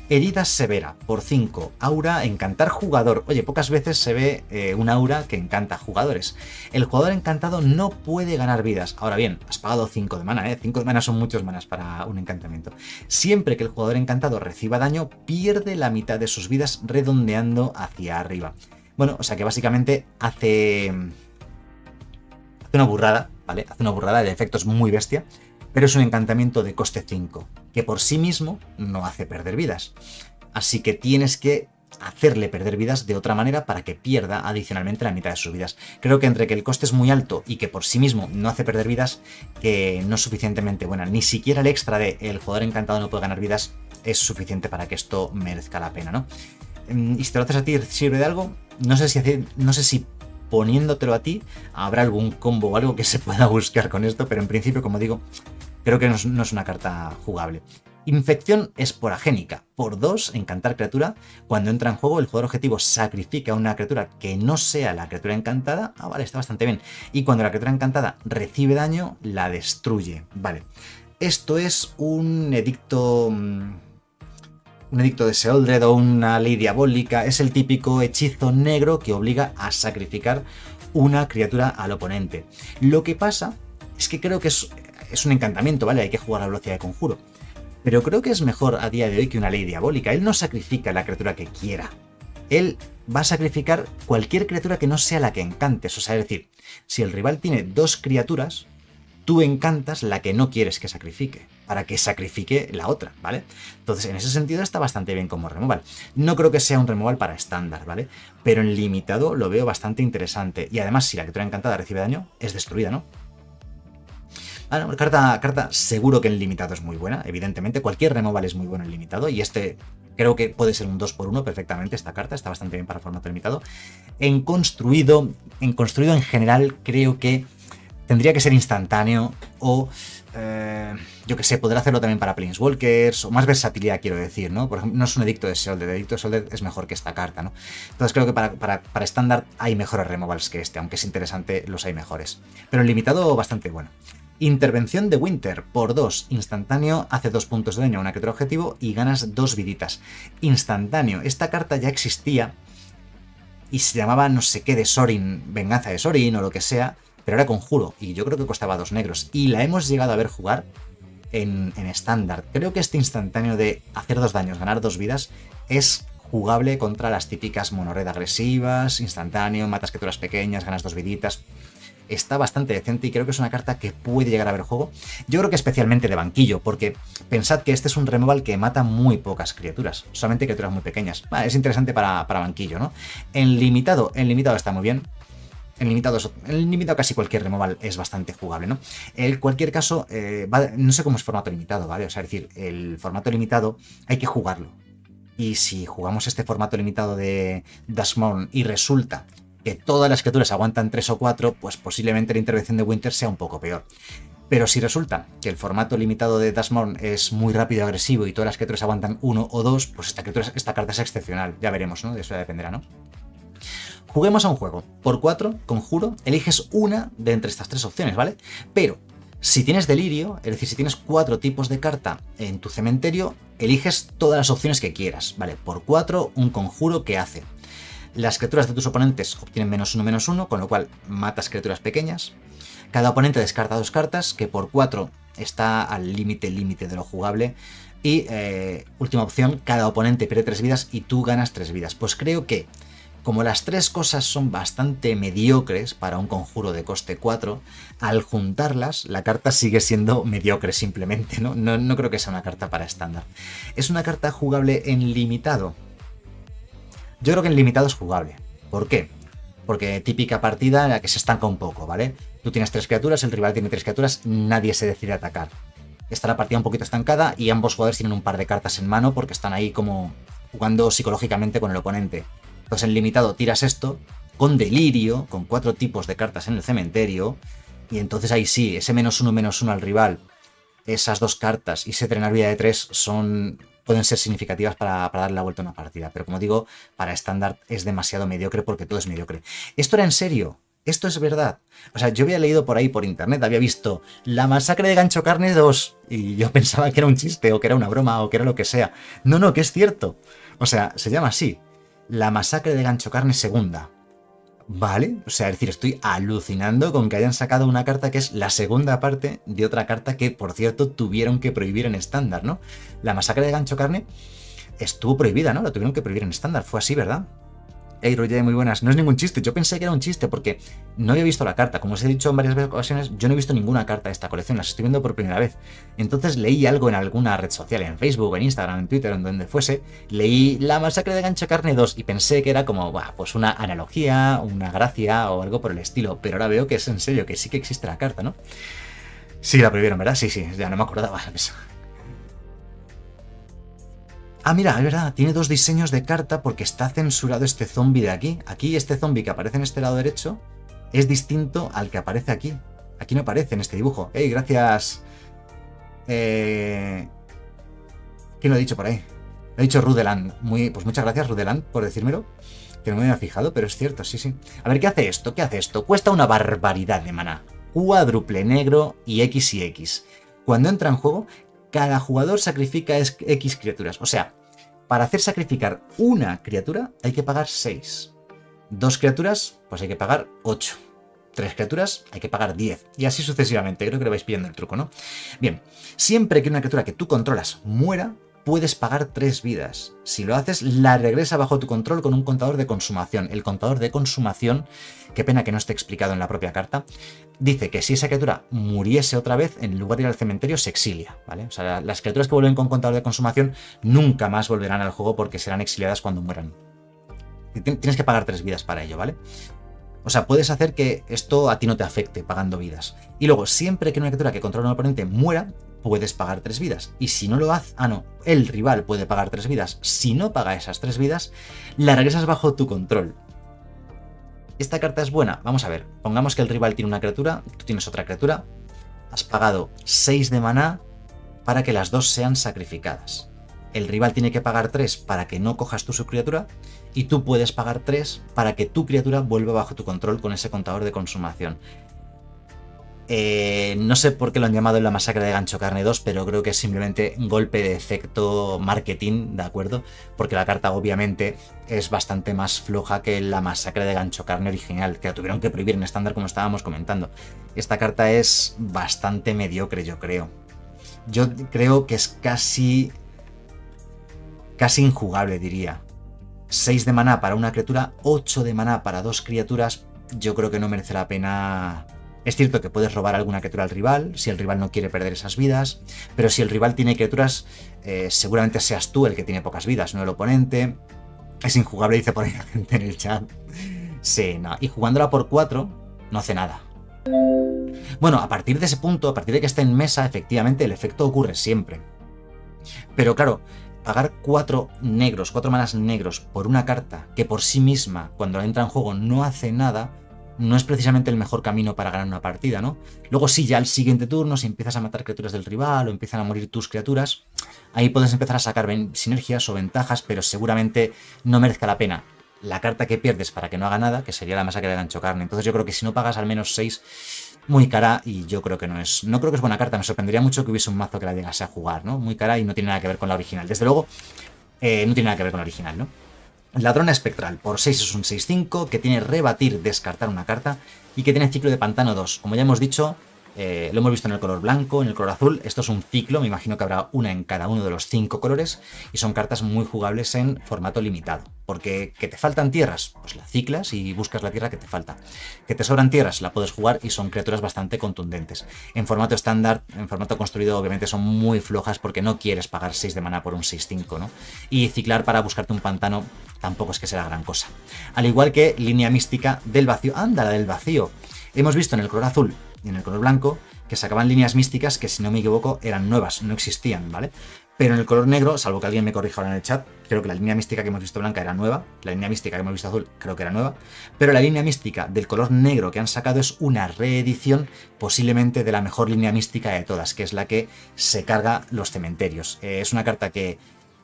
Herida severa, por 5, aura, encantar jugador. Oye, pocas veces se ve un aura que encanta jugadores. El jugador encantado no puede ganar vidas. Ahora bien, has pagado 5 de mana, 5 de mana son muchos manas para un encantamiento. Siempre que el jugador encantado reciba daño, pierde la mitad de sus vidas redondeando hacia arriba. Bueno, o sea que básicamente hace una burrada, ¿vale? Hace una burrada, el efecto es muy bestia. Pero es un encantamiento de coste 5, que por sí mismo no hace perder vidas. Así que tienes que hacerle perder vidas de otra manera para que pierda adicionalmente la mitad de sus vidas. Creo que entre que el coste es muy alto y que por sí mismo no hace perder vidas, que no es suficientemente buena. Ni siquiera el extra de el jugador encantado no puede ganar vidas es suficiente para que esto merezca la pena, ¿no? Y si te lo haces a ti, ¿sirve de algo? No sé si poniéndotelo a ti habrá algún combo o algo que se pueda buscar con esto, pero en principio, como digo, creo que no es una carta jugable. Infección esporagénica. Por 2, encantar criatura. Cuando entra en juego, el jugador objetivo sacrifica una criatura que no sea la criatura encantada. Ah, vale, está bastante bien. Y cuando la criatura encantada recibe daño, la destruye. Vale. Esto es un edicto... un edicto de Seoldred o una ley diabólica, es el típico hechizo negro que obliga a sacrificar una criatura al oponente. Lo que pasa es que creo que es un encantamiento, ¿vale? Hay que jugar a la velocidad de conjuro. Pero creo que es mejor a día de hoy que una ley diabólica. Él no sacrifica la criatura que quiera. Él va a sacrificar cualquier criatura que no sea la que encantes. O sea, es decir, si el rival tiene 2 criaturas, tú encantas la que no quieres que sacrifique, para que sacrifique la otra, ¿vale? Entonces, en ese sentido está bastante bien como removal. No creo que sea un removal para estándar, ¿vale? Pero en limitado lo veo bastante interesante. Y además, si la criatura encantada recibe daño, es destruida, ¿no? Ah, no, carta seguro que en limitado es muy buena, evidentemente. Cualquier removal es muy bueno en limitado. Y este creo que puede ser un 2x1 perfectamente. Esta carta está bastante bien para formato limitado. En construido en general, creo que tendría que ser instantáneo o, yo que sé, podrá hacerlo también para Planeswalkers o más versatilidad, quiero decir, ¿no? Por ejemplo, no es un edicto de Seoldred, el edicto de Seoldred es mejor que esta carta, ¿no? Entonces creo que para estándar hay mejores removals que este, aunque es interesante, los hay mejores. Pero en limitado, bastante bueno. Intervención de Winter, por 2, instantáneo, hace 2 puntos de daño a una criatura objetivo y ganas 2 viditas. Instantáneo, esta carta ya existía y se llamaba no sé qué de Sorin, Venganza de Sorin o lo que sea, pero era conjuro, y yo creo que costaba 2 negros, y la hemos llegado a ver jugar en estándar. Creo que este instantáneo de hacer 2 daños, ganar 2 vidas, es jugable contra las típicas monored agresivas, instantáneo, matas criaturas pequeñas, ganas 2 viditas. Está bastante decente y creo que es una carta que puede llegar a ver juego. Yo creo que especialmente de banquillo, porque pensad que este es un removal que mata muy pocas criaturas, solamente criaturas muy pequeñas. Vale, es interesante para banquillo, ¿no? En limitado está muy bien. En limitado casi cualquier removal es bastante jugable, ¿no? En cualquier caso, no sé cómo es formato limitado, ¿vale? O sea, es decir, el formato limitado hay que jugarlo. Y si jugamos este formato limitado de Duskmourn y resulta que todas las criaturas aguantan 3 o 4, pues posiblemente la intervención de Winter sea un poco peor. Pero si resulta que el formato limitado de Duskmourn es muy rápido y agresivo y todas las criaturas aguantan 1 o 2, pues esta carta es excepcional. Ya veremos, ¿no? De eso ya dependerá, ¿no? Juguemos a un juego. Por 4, conjuro, eliges una de entre estas 3 opciones, ¿vale? Pero si tienes delirio, es decir, si tienes 4 tipos de carta en tu cementerio, eliges todas las opciones que quieras, ¿vale? Por 4, un conjuro que hace. Las criaturas de tus oponentes obtienen -1/-1, con lo cual matas criaturas pequeñas. Cada oponente descarta 2 cartas, que por 4 está al límite de lo jugable. Y última opción, cada oponente pierde 3 vidas y tú ganas 3 vidas. Pues creo que, como las 3 cosas son bastante mediocres para un conjuro de coste 4, al juntarlas la carta sigue siendo mediocre simplemente, ¿no? No creo que sea una carta para estándar. ¿Es una carta jugable en limitado? Yo creo que en limitado es jugable. ¿Por qué? Porque típica partida en la que se estanca un poco, ¿vale? Tú tienes 3 criaturas, el rival tiene 3 criaturas, nadie se decide a atacar. Está la partida un poquito estancada y ambos jugadores tienen un par de cartas en mano porque están ahí como jugando psicológicamente con el oponente. Entonces en limitado tiras esto con delirio, con 4 tipos de cartas en el cementerio, y entonces ahí sí, ese -1/-1 al rival, esas 2 cartas y ese drenar vida de 3 pueden ser significativas para darle la vuelta a una partida. Pero como digo, para estándar es demasiado mediocre porque todo es mediocre. ¿Esto era en serio? Esto es verdad. O sea, yo había leído por ahí, por internet, había visto la masacre de Gancho Carne II y yo pensaba que era un chiste o que era una broma o que era lo que sea. No, no, que es cierto. O sea, se llama así. La masacre de Gancho Carne II. ¿Vale? O sea, es decir, estoy alucinando con que hayan sacado una carta que es la segunda parte de otra carta que, por cierto, tuvieron que prohibir en estándar, ¿no? La masacre de Gancho Carne estuvo prohibida, ¿no? La tuvieron que prohibir en estándar. Fue así, ¿verdad? Hey, Roger, muy buenas. No es ningún chiste. Yo pensé que era un chiste porque no había visto la carta. Como os he dicho en varias ocasiones, yo no he visto ninguna carta de esta colección. Las estoy viendo por primera vez. Entonces leí algo en alguna red social, en Facebook, en Instagram, en Twitter, en donde fuese. Leí la masacre de Gancho Carne 2 y pensé que era como, bah, pues una analogía, una gracia o algo por el estilo. Pero ahora veo que es en serio, que sí que existe la carta, ¿no? Sí, la prohibieron, ¿verdad? Sí, sí. Ya no me acordaba de eso. Ah, mira, es verdad, tiene dos diseños de carta porque está censurado este zombie de aquí. Aquí este zombie que aparece en este lado derecho es distinto al que aparece aquí. Aquí no aparece en este dibujo. ¡Ey, gracias! ¿Quién lo ha dicho por ahí? Lo ha dicho Rudeland. Pues muchas gracias, Rudeland, por decírmelo. Que no me había fijado, pero es cierto, sí, sí. A ver, ¿qué hace esto? ¿Qué hace esto? Cuesta una barbaridad de maná. Cuádruple negro y X y X. Cuando entra en juego... Cada jugador sacrifica X criaturas. O sea, para hacer sacrificar una criatura hay que pagar 6. 2 criaturas, pues hay que pagar 8. 3 criaturas, hay que pagar 10. Y así sucesivamente. Creo que lo vais pillando el truco, ¿no? Bien, siempre que una criatura que tú controlas muera, puedes pagar 3 vidas. Si lo haces, la regresa bajo tu control con un contador de consumación. El contador de consumación, qué pena que no esté explicado en la propia carta, dice que si esa criatura muriese otra vez, en lugar de ir al cementerio, se exilia, ¿vale? O sea, las criaturas que vuelven con contador de consumación nunca más volverán al juego porque serán exiliadas cuando mueran. Tienes que pagar 3 vidas para ello, ¿vale? O sea, puedes hacer que esto a ti no te afecte pagando vidas. Y luego, siempre que una criatura que controla un oponente muera, puedes pagar 3 vidas. Y si no lo hace... Ah, no. El rival puede pagar 3 vidas. Si no paga esas 3 vidas, la regresas bajo tu control. ¿Esta carta es buena? Vamos a ver. Pongamos que el rival tiene una criatura, tú tienes otra criatura. Has pagado 6 de maná para que las dos sean sacrificadas. El rival tiene que pagar 3 para que no cojas tú su criatura. Y tú puedes pagar 3 para que tu criatura vuelva bajo tu control con ese contador de consumación. No sé por qué lo han llamado en la masacre de Gancho Carne 2, pero creo que es simplemente golpe de efecto marketing, ¿de acuerdo? Porque la carta obviamente es bastante más floja que la masacre de Gancho Carne original, que la tuvieron que prohibir en estándar como estábamos comentando. Esta carta es bastante mediocre, yo creo. Yo creo que es casi injugable, diría. 6 de maná para una criatura, 8 de maná para 2 criaturas, yo creo que no merece la pena... Es cierto que puedes robar alguna criatura al rival, si el rival no quiere perder esas vidas, pero si el rival tiene criaturas, seguramente seas tú el que tiene pocas vidas, no el oponente. Es injugable, dice por ahí la gente en el chat. Sí, no. Y jugándola por 4, no hace nada. Bueno, a partir de ese punto, a partir de que esté en mesa, efectivamente el efecto ocurre siempre. Pero claro, pagar 4 negros, 4 manas negros por una carta que por sí misma, cuando entra en juego, no hace nada... No es precisamente el mejor camino para ganar una partida, ¿no? Luego sí, ya al siguiente turno, si empiezas a matar criaturas del rival o empiezan a morir tus criaturas, ahí puedes empezar a sacar sinergias o ventajas, pero seguramente no merezca la pena la carta que pierdes para que no haga nada, que sería la masacre de Gancho Carne. Entonces yo creo que si no pagas al menos 6, muy cara, y yo creo que no creo que es buena carta. Me sorprendería mucho que hubiese un mazo que la llegase a jugar, ¿no? Muy cara y no tiene nada que ver con la original. Desde luego, no tiene nada que ver con la original, ¿no? Ladrona espectral, por 6 es un 6-5, que tiene rebatir, descartar una carta, y que tiene ciclo de pantano 2. Como ya hemos dicho, lo hemos visto en el color blanco, en el color azul, esto es un ciclo, me imagino que habrá una en cada uno de los 5 colores, y son cartas muy jugables en formato limitado. Porque que te faltan tierras, pues la ciclas y buscas la tierra que te falta. Que te sobran tierras, la puedes jugar y son criaturas bastante contundentes. En formato estándar, en formato construido, obviamente son muy flojas porque no quieres pagar 6 de maná por un 6-5, ¿no? Y ciclar para buscarte un pantano tampoco es que sea gran cosa. Al igual que línea mística del vacío. ¡Anda, la del vacío! Hemos visto en el color azul y en el color blanco que sacaban líneas místicas que, si no me equivoco, eran nuevas, no existían, ¿vale? Pero en el color negro, salvo que alguien me corrija ahora en el chat, creo que la línea mística que hemos visto blanca era nueva, la línea mística que hemos visto azul creo que era nueva, pero la línea mística del color negro que han sacado es una reedición posiblemente de la mejor línea mística de todas, que es la que se carga los cementerios. Es una carta que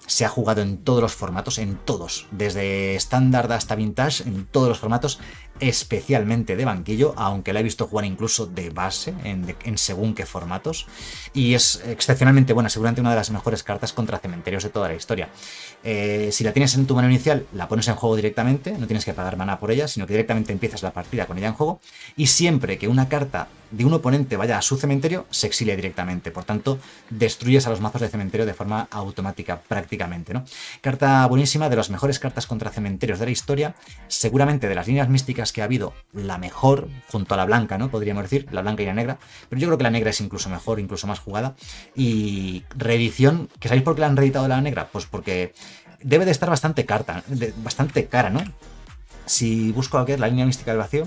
se ha jugado en todos los formatos, en todos, desde estándar hasta vintage, en todos los formatos, especialmente de banquillo, aunque la he visto jugar incluso de base en según qué formatos, y es excepcionalmente buena, seguramente una de las mejores cartas contra cementerios de toda la historia. Si la tienes en tu mano inicial, la pones en juego directamente, no tienes que pagar maná por ella, sino que directamente empiezas la partida con ella en juego, y siempre que una carta de un oponente vaya a su cementerio, se exilia directamente, por tanto, destruyes a los mazos de cementerio de forma automática prácticamente, ¿no? Carta buenísima, de las mejores cartas contra cementerios de la historia, seguramente de las líneas místicas que ha habido, la mejor, junto a la blanca, ¿no? Podríamos decir, la blanca y la negra, pero yo creo que la negra es incluso mejor, incluso más jugada, y reedición, ¿que sabéis por qué la han reeditado la negra? Pues porque debe de estar bastante cara, ¿no? Si busco a qué es la línea mística del vacío...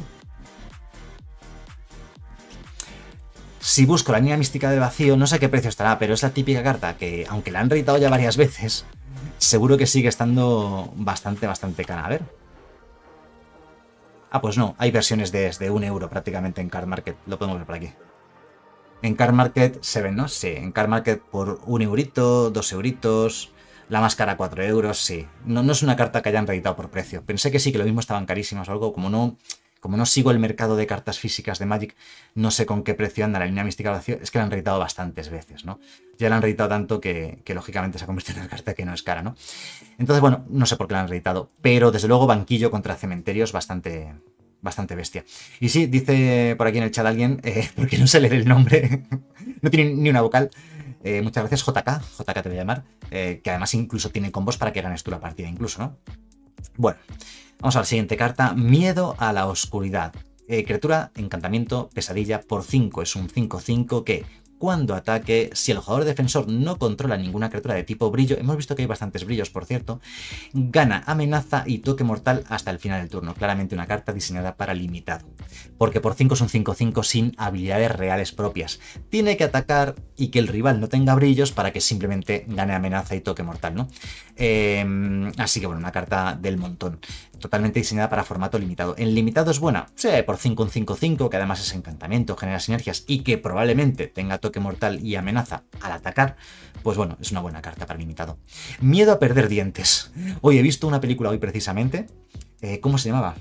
Si busco la línea mística del vacío, no sé a qué precio estará, pero es la típica carta que, aunque la han reeditado ya varias veces, seguro que sigue estando bastante cara. A ver. Ah, pues no, hay versiones desde €1 prácticamente en Cardmarket. Lo podemos ver por aquí. En Cardmarket se ven, ¿no? Sí, en Cardmarket por €1, €2. La máscara €4, sí. No, no es una carta que hayan reeditado por precio. Pensé que sí, que lo mismo estaban carísimas o algo, como no... Como no sigo el mercado de cartas físicas de Magic, no sé con qué precio anda la línea mística del vacío. Es que la han reeditado bastantes veces, ¿no? Ya la han reeditado tanto que lógicamente se ha convertido en una carta que no es cara, ¿no? Entonces, bueno, no sé por qué la han reeditado, pero desde luego banquillo contra cementerios bastante bestia. Y sí, dice por aquí en el chat alguien, porque no sé leer el nombre, no tiene ni una vocal. Muchas gracias, JK te voy a llamar, que además incluso tiene combos para que ganes tú la partida incluso, ¿no? Bueno... Vamos a la siguiente carta, Miedo a la Oscuridad. Criatura, encantamiento, pesadilla, por 5. Es un 5-5 que, cuando ataque, si el jugador defensor no controla ninguna criatura de tipo brillo, hemos visto que hay bastantes brillos, por cierto, gana amenaza y toque mortal hasta el final del turno. Claramente una carta diseñada para limitado. Porque por 5 es un 5-5 sin habilidades reales propias. Tiene que atacar y que el rival no tenga brillos para que simplemente gane amenaza y toque mortal, ¿no? Así que bueno, una carta del montón. Totalmente diseñada para formato limitado. ¿En limitado es buena? Sí, por 5 un 5-5, que además es encantamiento, genera sinergias y que probablemente tenga toque mortal y amenaza al atacar, pues bueno, es una buena carta para limitado. Miedo a perder dientes. Hoy he visto una película hoy precisamente, ¿cómo se llamaba?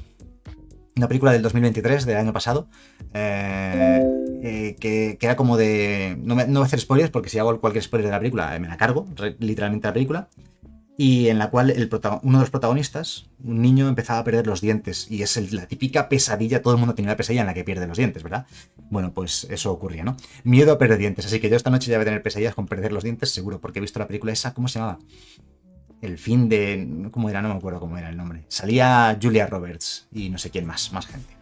Una película del 2023, del año pasado, que era como de... No voy a hacer spoilers porque si hago cualquier spoiler de la película me la cargo, literalmente la película. Y en la cual uno de los protagonistas, un niño, empezaba a perder los dientes. Y es la típica pesadilla, todo el mundo tiene una pesadilla en la que pierde los dientes, ¿verdad? Bueno, pues eso ocurría, ¿no? Miedo a perder dientes. Así que yo esta noche ya voy a tener pesadillas con perder los dientes, seguro, porque he visto la película esa, ¿cómo se llamaba? El fin de... ¿Cómo era? No me acuerdo cómo era el nombre. Salía Julia Roberts y no sé quién más, más gente.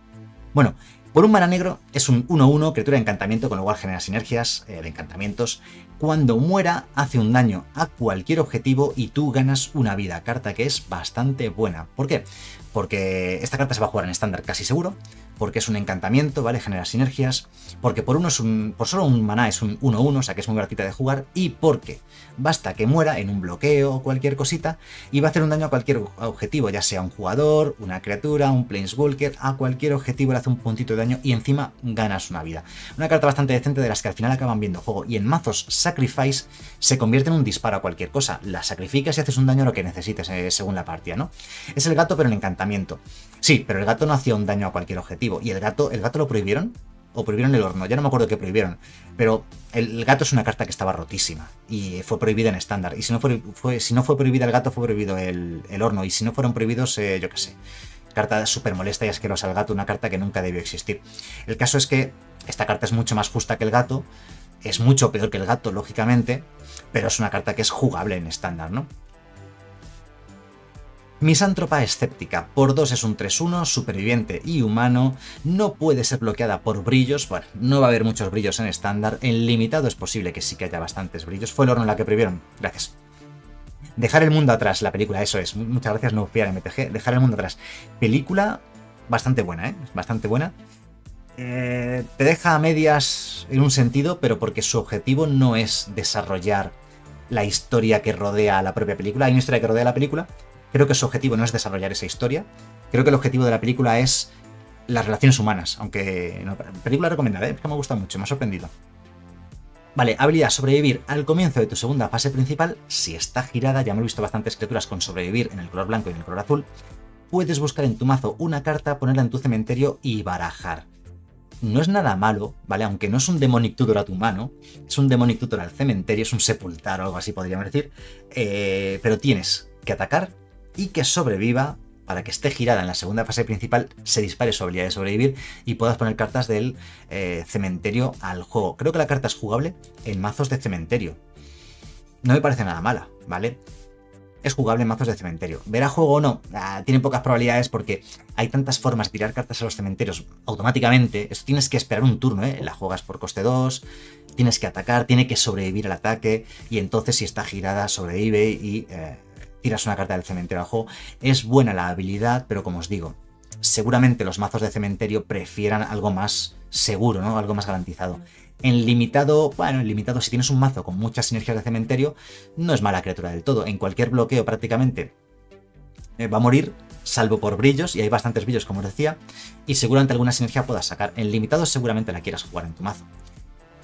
Bueno... Por un mana negro es un 1-1, criatura de encantamiento, con lo cual genera sinergias de encantamientos. Cuando muera, hace un daño a cualquier objetivo y tú ganas una vida. Carta que es bastante buena. ¿Por qué? Porque esta carta se va a jugar en estándar casi seguro, porque es un encantamiento, ¿vale? Genera sinergias, porque por solo un maná es un 1-1, o sea que es muy baratita de jugar, y porque basta que muera en un bloqueo o cualquier cosita, y va a hacer un daño a cualquier objetivo, ya sea un jugador, una criatura, un planeswalker, a cualquier objetivo le hace un puntito de daño y encima ganas una vida. Una carta bastante decente de las que al final acaban viendo juego, y en mazos Sacrifice se convierte en un disparo a cualquier cosa, la sacrificas y haces un daño a lo que necesites según la partida, ¿no? Es el gato pero en encantamiento. Sí, pero el gato no hacía un daño a cualquier objetivo. ¿Y el gato lo prohibieron? ¿O prohibieron el horno? Ya no me acuerdo qué prohibieron. Pero el gato es una carta que estaba rotísima. Y fue prohibida en estándar. Y si no fue prohibida el gato, fue prohibido el horno. Y si no fueron prohibidos, yo qué sé. Carta súper molesta y asquerosa al gato. Una carta que nunca debió existir. El caso es que esta carta es mucho más justa que el gato. Es mucho peor que el gato, lógicamente. Pero es una carta que es jugable en estándar, ¿no? Misántropa escéptica, por 2 es un 3-1, superviviente y humano, no puede ser bloqueada por brillos, bueno, no va a haber muchos brillos en estándar, en limitado es posible que sí que haya bastantes brillos, fue el horno la que prohibieron, gracias. Dejar el mundo atrás, la película, eso es, muchas gracias NoFearMTG, Dejar el mundo atrás, película bastante buena, bastante buena. Te deja a medias en un sentido, pero porque su objetivo no es desarrollar la historia que rodea a la propia película, hay una historia que rodea a la película. Creo que su objetivo no es desarrollar esa historia. Creo que el objetivo de la película es las relaciones humanas. Aunque... No, película recomendada, ¿eh? Es que me gusta mucho, me ha sorprendido. Vale, habilidad sobrevivir al comienzo de tu segunda fase principal. Si está girada, ya hemos visto bastantes criaturas con sobrevivir en el color blanco y en el color azul. puedes buscar en tu mazo una carta, ponerla en tu cementerio y barajar. No es nada malo, ¿vale? Aunque no es un Demonic Tutor a tu mano, es un Demonic Tutor al cementerio, es un sepultar o algo así podríamos decir, pero tienes que atacar y que sobreviva para que esté girada en la segunda fase principal, se dispare su habilidad de sobrevivir y puedas poner cartas del cementerio al juego. Creo que la carta es jugable en mazos de cementerio. No me parece nada mala, ¿vale? Es jugable en mazos de cementerio. ¿Verá juego o no? Tiene pocas probabilidades porque hay tantas formas de tirar cartas a los cementerios automáticamente. Esto tienes que esperar un turno, ¿eh? La juegas por coste 2, tienes que atacar, tiene que sobrevivir al ataque y entonces si está girada sobrevive y tiras una carta del cementerio al juego. Es buena la habilidad, pero como os digo, seguramente los mazos de cementerio prefieran algo más seguro, ¿no? Algo más garantizado. En limitado, bueno, en limitado, si tienes un mazo con muchas sinergias de cementerio, no es mala criatura del todo. En cualquier bloqueo prácticamente va a morir, salvo por brillos, y hay bastantes brillos, como os decía, y seguramente alguna sinergia puedas sacar. En limitado seguramente la quieras jugar en tu mazo.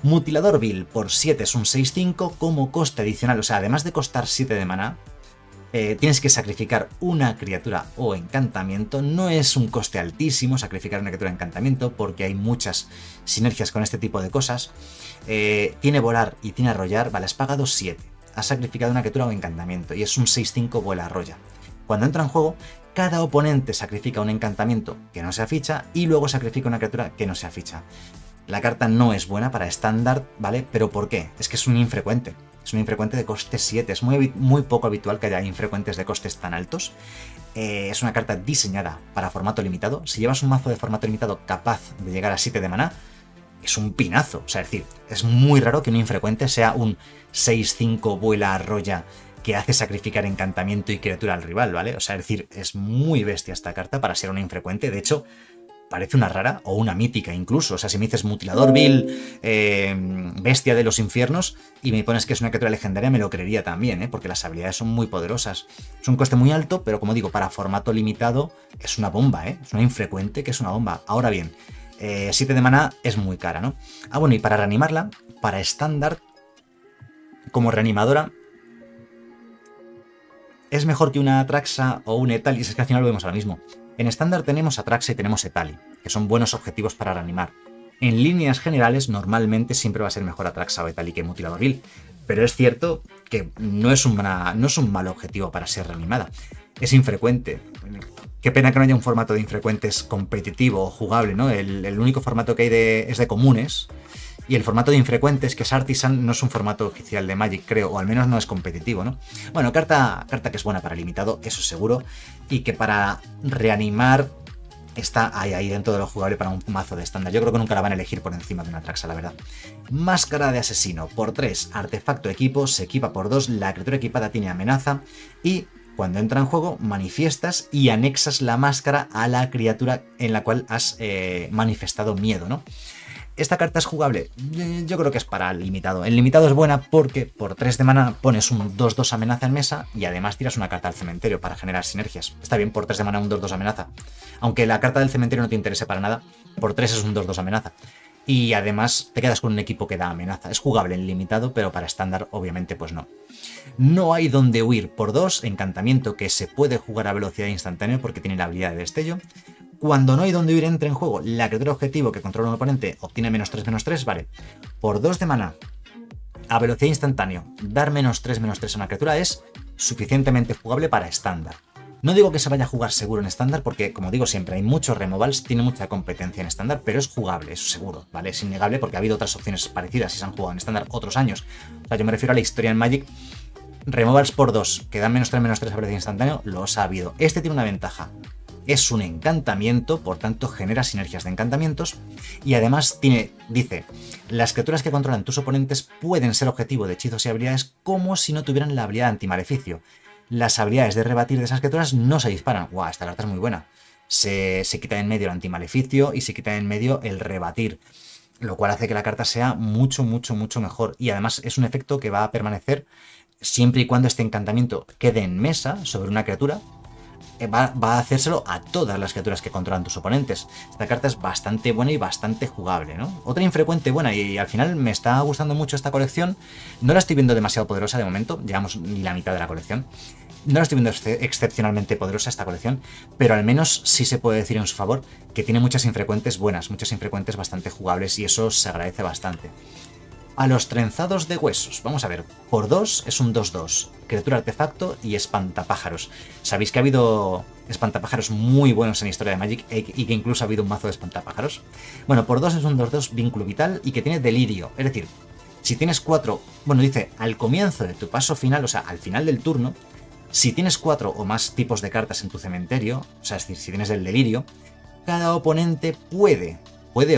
Mutilador Vil por 7 es un 6-5 como coste adicional, o sea, además de costar 7 de maná, tienes que sacrificar una criatura o encantamiento. No es un coste altísimo sacrificar una criatura o encantamiento porque hay muchas sinergias con este tipo de cosas. Tiene volar y tiene arrollar. Vale, has pagado 7. Has sacrificado una criatura o encantamiento y es un 6-5 vuela arrolla. Cuando entra en juego, cada oponente sacrifica un encantamiento que no sea ficha y luego sacrifica una criatura que no sea ficha. La carta no es buena para estándar, ¿vale? ¿Pero por qué? Es que es un infrecuente. Es un infrecuente de coste 7, es muy poco habitual que haya infrecuentes de costes tan altos. Es una carta diseñada para formato limitado. Si llevas un mazo de formato limitado capaz de llegar a 7 de maná, es un pinazo. O sea, es decir, es muy raro que un infrecuente sea un 6-5 vuela arrolla que hace sacrificar encantamiento y criatura al rival, ¿vale? O sea, es decir, es muy bestia esta carta para ser una infrecuente. De hecho, parece una rara o una mítica incluso. O sea, si me dices Mutilador Vil, bestia de los infiernos, y me pones que es una criatura legendaria, me lo creería también, porque las habilidades son muy poderosas. Es un coste muy alto, pero como digo, para formato limitado es una bomba, es una infrecuente que es una bomba. Ahora bien, 7 de maná es muy cara, ¿no? Ah, bueno, y para reanimarla, para estándar, como reanimadora, es mejor que una Atraxa o un Etali, es que al final lo vemos ahora mismo. En estándar tenemos Atraxa y tenemos Etali, que son buenos objetivos para reanimar. En líneas generales, normalmente siempre va a ser mejor Atraxa o Etali que Mutilador Vil, pero es cierto que no es un mal objetivo para ser reanimada. Es infrecuente. Qué pena que no haya un formato de infrecuentes competitivo o jugable, ¿no? El único formato que hay es de comunes, y el formato de infrecuentes, que es Artisan, no es un formato oficial de Magic, creo, o al menos no es competitivo, ¿no? Bueno, carta que es buena para limitado, eso seguro, y que para reanimar está ahí dentro de lo jugable para un mazo de estándar. Yo creo que nunca la van a elegir por encima de una Atraxa, la verdad. Máscara de asesino, por 3, artefacto equipo, se equipa por 2, la criatura equipada tiene amenaza, y cuando entra en juego, manifiestas y anexas la máscara a la criatura en la cual has manifestado miedo, ¿no? ¿Esta carta es jugable? Yo creo que es para limitado. En limitado es buena porque por 3 de mana pones un 2-2 amenaza en mesa y además tiras una carta al cementerio para generar sinergias. Está bien por 3 de mana un 2-2 amenaza. Aunque la carta del cementerio no te interese para nada, por 3 es un 2-2 amenaza. Y además te quedas con un equipo que da amenaza. Es jugable en limitado, pero para estándar obviamente pues no. No hay donde huir por 2, encantamiento que se puede jugar a velocidad instantánea porque tiene la habilidad de destello. Cuando no hay donde huir entra en juego, la criatura objetivo que controla un oponente obtiene -3/-3, vale. Por 2 de maná, a velocidad instantánea, dar -3/-3 a una criatura es suficientemente jugable para estándar. No digo que se vaya a jugar seguro en estándar porque, como digo siempre, hay muchos removals, tiene mucha competencia en estándar, pero es jugable, eso seguro, ¿vale? Es innegable porque ha habido otras opciones parecidas y se han jugado en estándar otros años. O sea, yo me refiero a la historia en Magic. Removals por 2, que dan -3/-3 a velocidad instantánea, los ha habido. Este tiene una ventaja. Es un encantamiento, por tanto genera sinergias de encantamientos y además dice, las criaturas que controlan tus oponentes pueden ser objetivo de hechizos y habilidades como si no tuvieran la habilidad de antimaleficio. Las habilidades de rebatir de esas criaturas no se disparan. ¡Guau! Esta carta es muy buena. Se quita en medio el antimaleficio y se quita en medio el rebatir, lo cual hace que la carta sea mucho mejor y además es un efecto que va a permanecer siempre y cuando este encantamiento quede en mesa sobre una criatura. Va a hacérselo a todas las criaturas que controlan tus oponentes. Esta carta es bastante buena y bastante jugable, ¿no? Otra infrecuente buena y al final me está gustando mucho esta colección. No la estoy viendo demasiado poderosa de momento, llevamos ni la mitad de la colección. No la estoy viendo excepcionalmente poderosa esta colección, pero al menos sí se puede decir en su favor que tiene muchas infrecuentes buenas, muchas infrecuentes bastante jugables, y eso se agradece bastante. A los trenzados de huesos. Vamos a ver, por 2 es un 2-2. Criatura artefacto y espantapájaros. Sabéis que ha habido espantapájaros muy buenos en la historia de Magic y que incluso ha habido un mazo de espantapájaros. Bueno, por 2 es un 2-2 vínculo vital y que tiene delirio. Es decir, si tienes 4... Bueno, dice, al comienzo de tu paso final, o sea, al final del turno, si tienes 4 o más tipos de cartas en tu cementerio, o sea, es decir, si tienes el delirio, cada oponente puede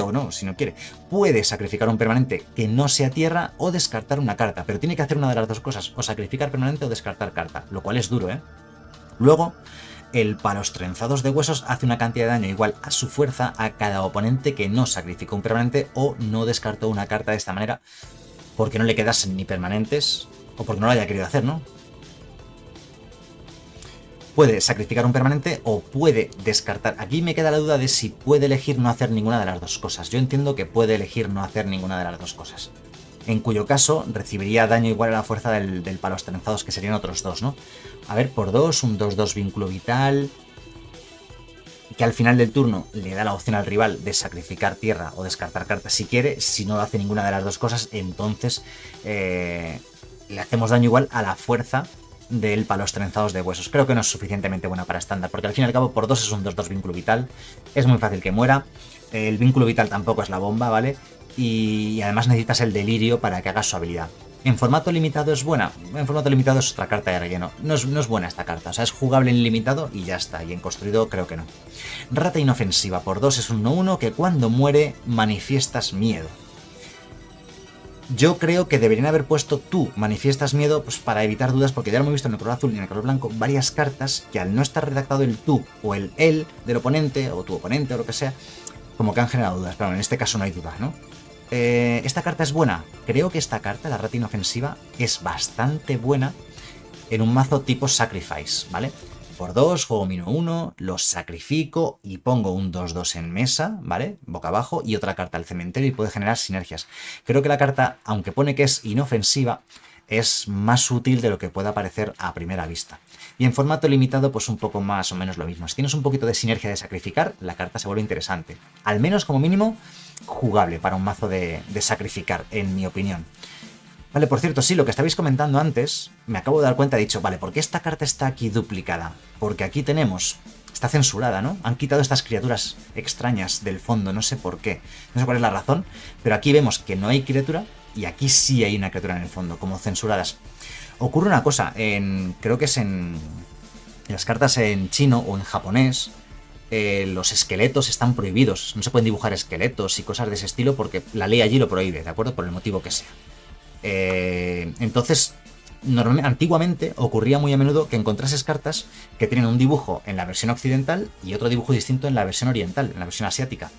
o no, si no quiere, puede sacrificar un permanente que no sea tierra o descartar una carta, pero tiene que hacer una de las dos cosas, o sacrificar permanente o descartar carta, lo cual es duro, ¿eh? Luego, el Palos Trenzados de Huesos hace una cantidad de daño igual a su fuerza a cada oponente que no sacrificó un permanente o no descartó una carta de esta manera, porque no le quedasen ni permanentes o porque no lo haya querido hacer, ¿no? Puede sacrificar un permanente o puede descartar. Aquí me queda la duda de si puede elegir no hacer ninguna de las dos cosas. Yo entiendo que puede elegir no hacer ninguna de las dos cosas. En cuyo caso recibiría daño igual a la fuerza del palos trenzados, que serían otros 2, ¿no? A ver, por 2, un 2-2 vínculo vital, que al final del turno le da la opción al rival de sacrificar tierra o descartar cartas si quiere. Si no hace ninguna de las dos cosas, entonces le hacemos daño igual a la fuerza del palos trenzados de huesos. Creo que no es suficientemente buena para estándar, porque al fin y al cabo por 2 es un 2-2 vínculo vital, es muy fácil que muera, el vínculo vital tampoco es la bomba, ¿vale? Y además necesitas el delirio para que haga su habilidad. ¿En formato limitado es buena? En formato limitado es otra carta de relleno, no es buena esta carta, o sea, es jugable en limitado y ya está, y en construido creo que no. Rata Inofensiva, por 2 es un 1-1 que cuando muere manifiestas miedo. Yo creo que deberían haber puesto tú manifiestas miedo, pues para evitar dudas, porque ya lo hemos visto en el color azul y en el color blanco varias cartas que al no estar redactado el tú o el él del oponente o tu oponente o lo que sea, como que han generado dudas, pero en este caso no hay duda, ¿no? ¿Esta carta es buena? Creo que esta carta, la rata inofensiva, es bastante buena en un mazo tipo Sacrifice, ¿vale? Por 2, juego mino 1, los sacrifico y pongo un 2-2 en mesa, ¿vale? Boca abajo, y otra carta al cementerio, y puede generar sinergias. Creo que la carta, aunque pone que es inofensiva, es más útil de lo que pueda parecer a primera vista. Y en formato limitado, pues un poco más o menos lo mismo. Si tienes un poquito de sinergia de sacrificar, la carta se vuelve interesante. Al menos, como mínimo, jugable para un mazo de sacrificar, en mi opinión. Vale, por cierto, sí, lo que estabais comentando antes, me acabo de dar cuenta, he dicho, vale, ¿por qué esta carta está aquí duplicada? Porque aquí tenemos, está censurada, ¿no? Han quitado estas criaturas extrañas del fondo, no sé por qué, no sé cuál es la razón, pero aquí vemos que no hay criatura y aquí sí hay una criatura en el fondo, como censuradas. Ocurre una cosa, creo que es en las cartas en chino o en japonés, los esqueletos están prohibidos, no se pueden dibujar esqueletos y cosas de ese estilo porque la ley allí lo prohíbe, ¿de acuerdo? Por el motivo que sea. Entonces, antiguamente ocurría muy a menudo que encontrases cartas que tienen un dibujo en la versión occidental y otro dibujo distinto en la versión oriental, en la versión asiática.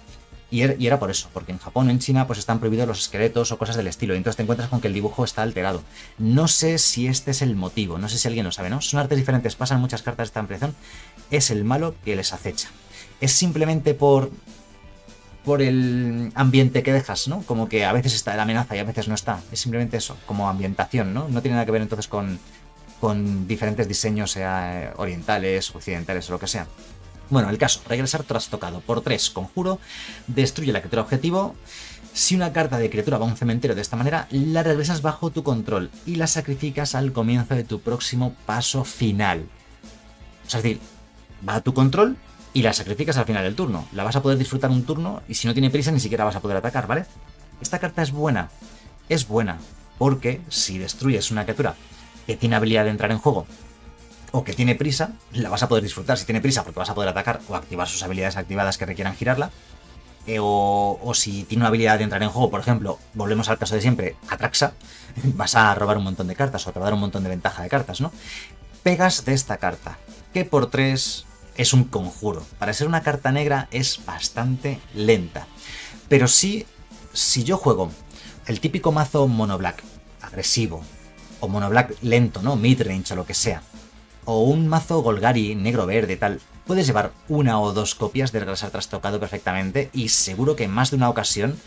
Y era por eso, porque en Japón o en China pues están prohibidos los esqueletos o cosas del estilo, y entonces te encuentras con que el dibujo está alterado. No sé si este es el motivo, no sé si alguien lo sabe, ¿no? Son artes diferentes, pasan muchas cartas de esta ampliación, es el malo que les acecha. Es simplemente por el ambiente que dejas, ¿no? Como que a veces está la amenaza y a veces no está. Es simplemente eso, como ambientación, ¿no? No tiene nada que ver entonces con diferentes diseños, sea orientales, occidentales o lo que sea. Bueno, el caso, regresar trastocado. Por 3, conjuro, destruye la criatura objetivo. Si una carta de criatura va a un cementerio de esta manera, la regresas bajo tu control y la sacrificas al comienzo de tu próximo paso final. O sea, es decir, va a tu control y la sacrificas al final del turno. La vas a poder disfrutar un turno y si no tiene prisa ni siquiera vas a poder atacar, ¿vale? Esta carta es buena. Es buena porque si destruyes una criatura que tiene habilidad de entrar en juego o que tiene prisa, la vas a poder disfrutar. Si tiene prisa porque vas a poder atacar o activar sus habilidades activadas que requieran girarla. O si tiene una habilidad de entrar en juego, por ejemplo, volvemos al caso de siempre, Atraxa, vas a robar un montón de cartas o te va a dar un montón de ventaja de cartas, ¿no? Pegas de esta carta, que por 3... es un conjuro. Para ser una carta negra es bastante lenta. Pero sí, si yo juego el típico mazo monoblack agresivo, o monoblack lento, ¿no? Midrange o lo que sea, o un mazo Golgari negro-verde tal, puedes llevar una o dos copias de regresar trastocado perfectamente y seguro que en más de una ocasión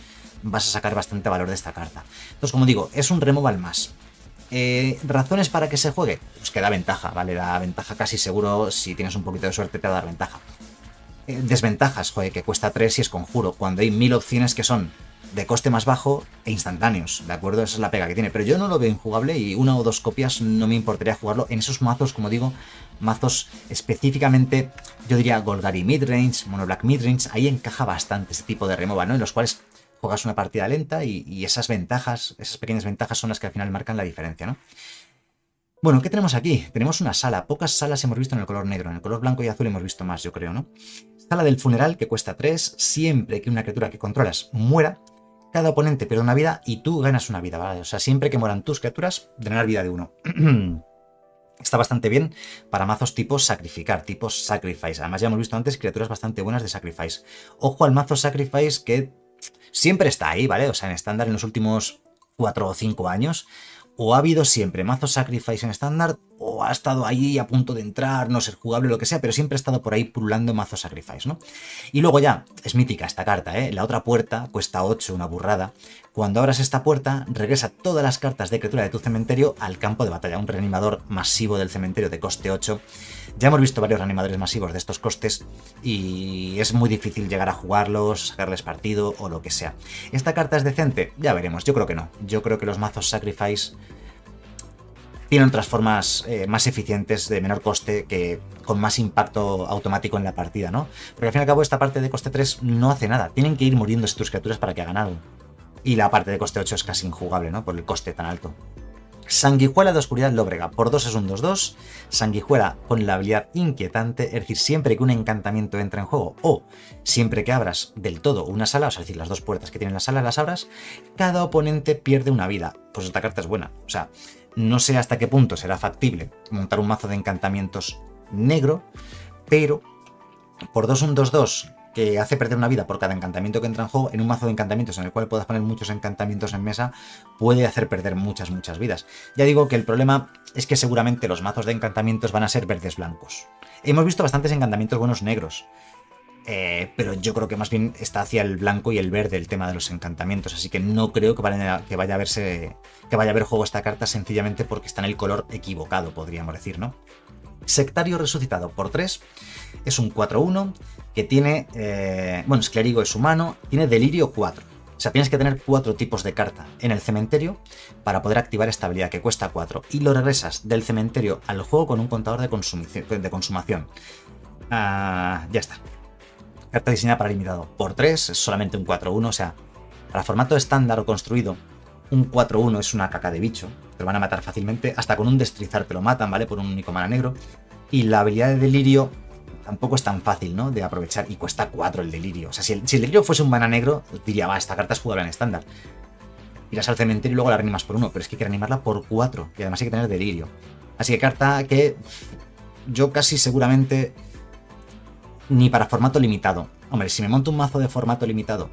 vas a sacar bastante valor de esta carta. Entonces, como digo, es un removal más. ¿Razones para que se juegue? Pues que da ventaja, ¿vale? Da ventaja casi seguro, si tienes un poquito de suerte te va a dar ventaja. Desventajas, joder, que cuesta 3 si es conjuro, cuando hay 1000 opciones que son de coste más bajo e instantáneos, ¿de acuerdo? Esa es la pega que tiene, pero yo no lo veo injugable y una o dos copias no me importaría jugarlo en esos mazos, como digo, mazos específicamente, yo diría Golgari midrange, Monoblack midrange, ahí encaja bastante ese tipo de removal, ¿no? En los cuales juegas una partida lenta y esas ventajas, esas pequeñas ventajas son las que al final marcan la diferencia, ¿no? Bueno, ¿qué tenemos aquí? Tenemos una sala. Pocas salas hemos visto en el color negro. En el color blanco y azul hemos visto más, yo creo, ¿no? Sala del funeral, que cuesta 3. Siempre que una criatura que controlas muera, cada oponente pierde una vida y tú ganas una vida, ¿vale? O sea, siempre que mueran tus criaturas, drenar vida de uno. Está bastante bien para mazos tipo sacrificar, tipo sacrifice. Además, ya hemos visto antes criaturas bastante buenas de sacrifice. Ojo al mazo sacrifice, que siempre está ahí, ¿vale? O sea, en estándar en los últimos 4 o 5 años... o ha habido siempre mazo sacrifice en estándar, o ha estado ahí a punto de entrar, no ser jugable, lo que sea, pero siempre ha estado por ahí pululando mazo sacrifice, ¿no? Y luego ya, es mítica esta carta, ¿eh? La otra puerta cuesta 8, una burrada. Cuando abras esta puerta, regresa todas las cartas de criatura de tu cementerio al campo de batalla. Un reanimador masivo del cementerio de coste 8. Ya hemos visto varios reanimadores masivos de estos costes y es muy difícil llegar a jugarlos, sacarles partido o lo que sea. ¿Esta carta es decente? Ya veremos, yo creo que no. Yo creo que los mazos sacrifice tienen otras formas más eficientes, de menor coste, que con más impacto automático en la partida, ¿no? Porque al fin y al cabo esta parte de coste 3 no hace nada. Tienen que ir muriéndose tus criaturas para que hagan algo. Y la parte de coste 8 es casi injugable, ¿no? Por el coste tan alto. Sanguijuela de Oscuridad Lóbrega. Por 2 es un 2-2. Sanguijuela con la habilidad inquietante. Es decir, siempre que un encantamiento entra en juego o siempre que abras del todo una sala, o sea, es decir, las dos puertas que tienen la sala las abras, cada oponente pierde una vida. Pues esta carta es buena. O sea, no sé hasta qué punto será factible montar un mazo de encantamientos negro, pero por 2 un 2-2 que hace perder una vida por cada encantamiento que entra en juego, en un mazo de encantamientos en el cual puedas poner muchos encantamientos en mesa, puede hacer perder muchas vidas. Ya digo que el problema es que seguramente los mazos de encantamientos van a ser verdes blancos. Hemos visto bastantes encantamientos buenos negros, pero yo creo que más bien está hacia el blanco y el verde el tema de los encantamientos, así que no creo que vaya a haber juego esta carta, sencillamente porque está en el color equivocado, podríamos decir, ¿no? Sectario Resucitado por 3, es un 4-1 que tiene, bueno, es clérigo, es humano, tiene delirio 4. O sea, tienes que tener 4 tipos de carta en el cementerio para poder activar esta habilidad que cuesta 4 y lo regresas del cementerio al juego con un contador de consumación. Ya está. Carta diseñada para limitado por 3, es solamente un 4-1, o sea, para formato estándar o construido, un 4-1 es una caca de bicho, te lo van a matar fácilmente, hasta con un destrizar te lo matan, ¿vale? Por un único mana negro. Y la habilidad de delirio tampoco es tan fácil, ¿no? De aprovechar, y cuesta 4 el delirio. O sea, si el delirio fuese un mana negro, diría, va, esta carta es jugable en estándar. Irás al cementerio y luego la reanimas por 1, pero es que hay que reanimarla por 4, y además hay que tener delirio. Así que carta que yo casi seguramente ni para formato limitado. Hombre, si me monto un mazo de formato limitado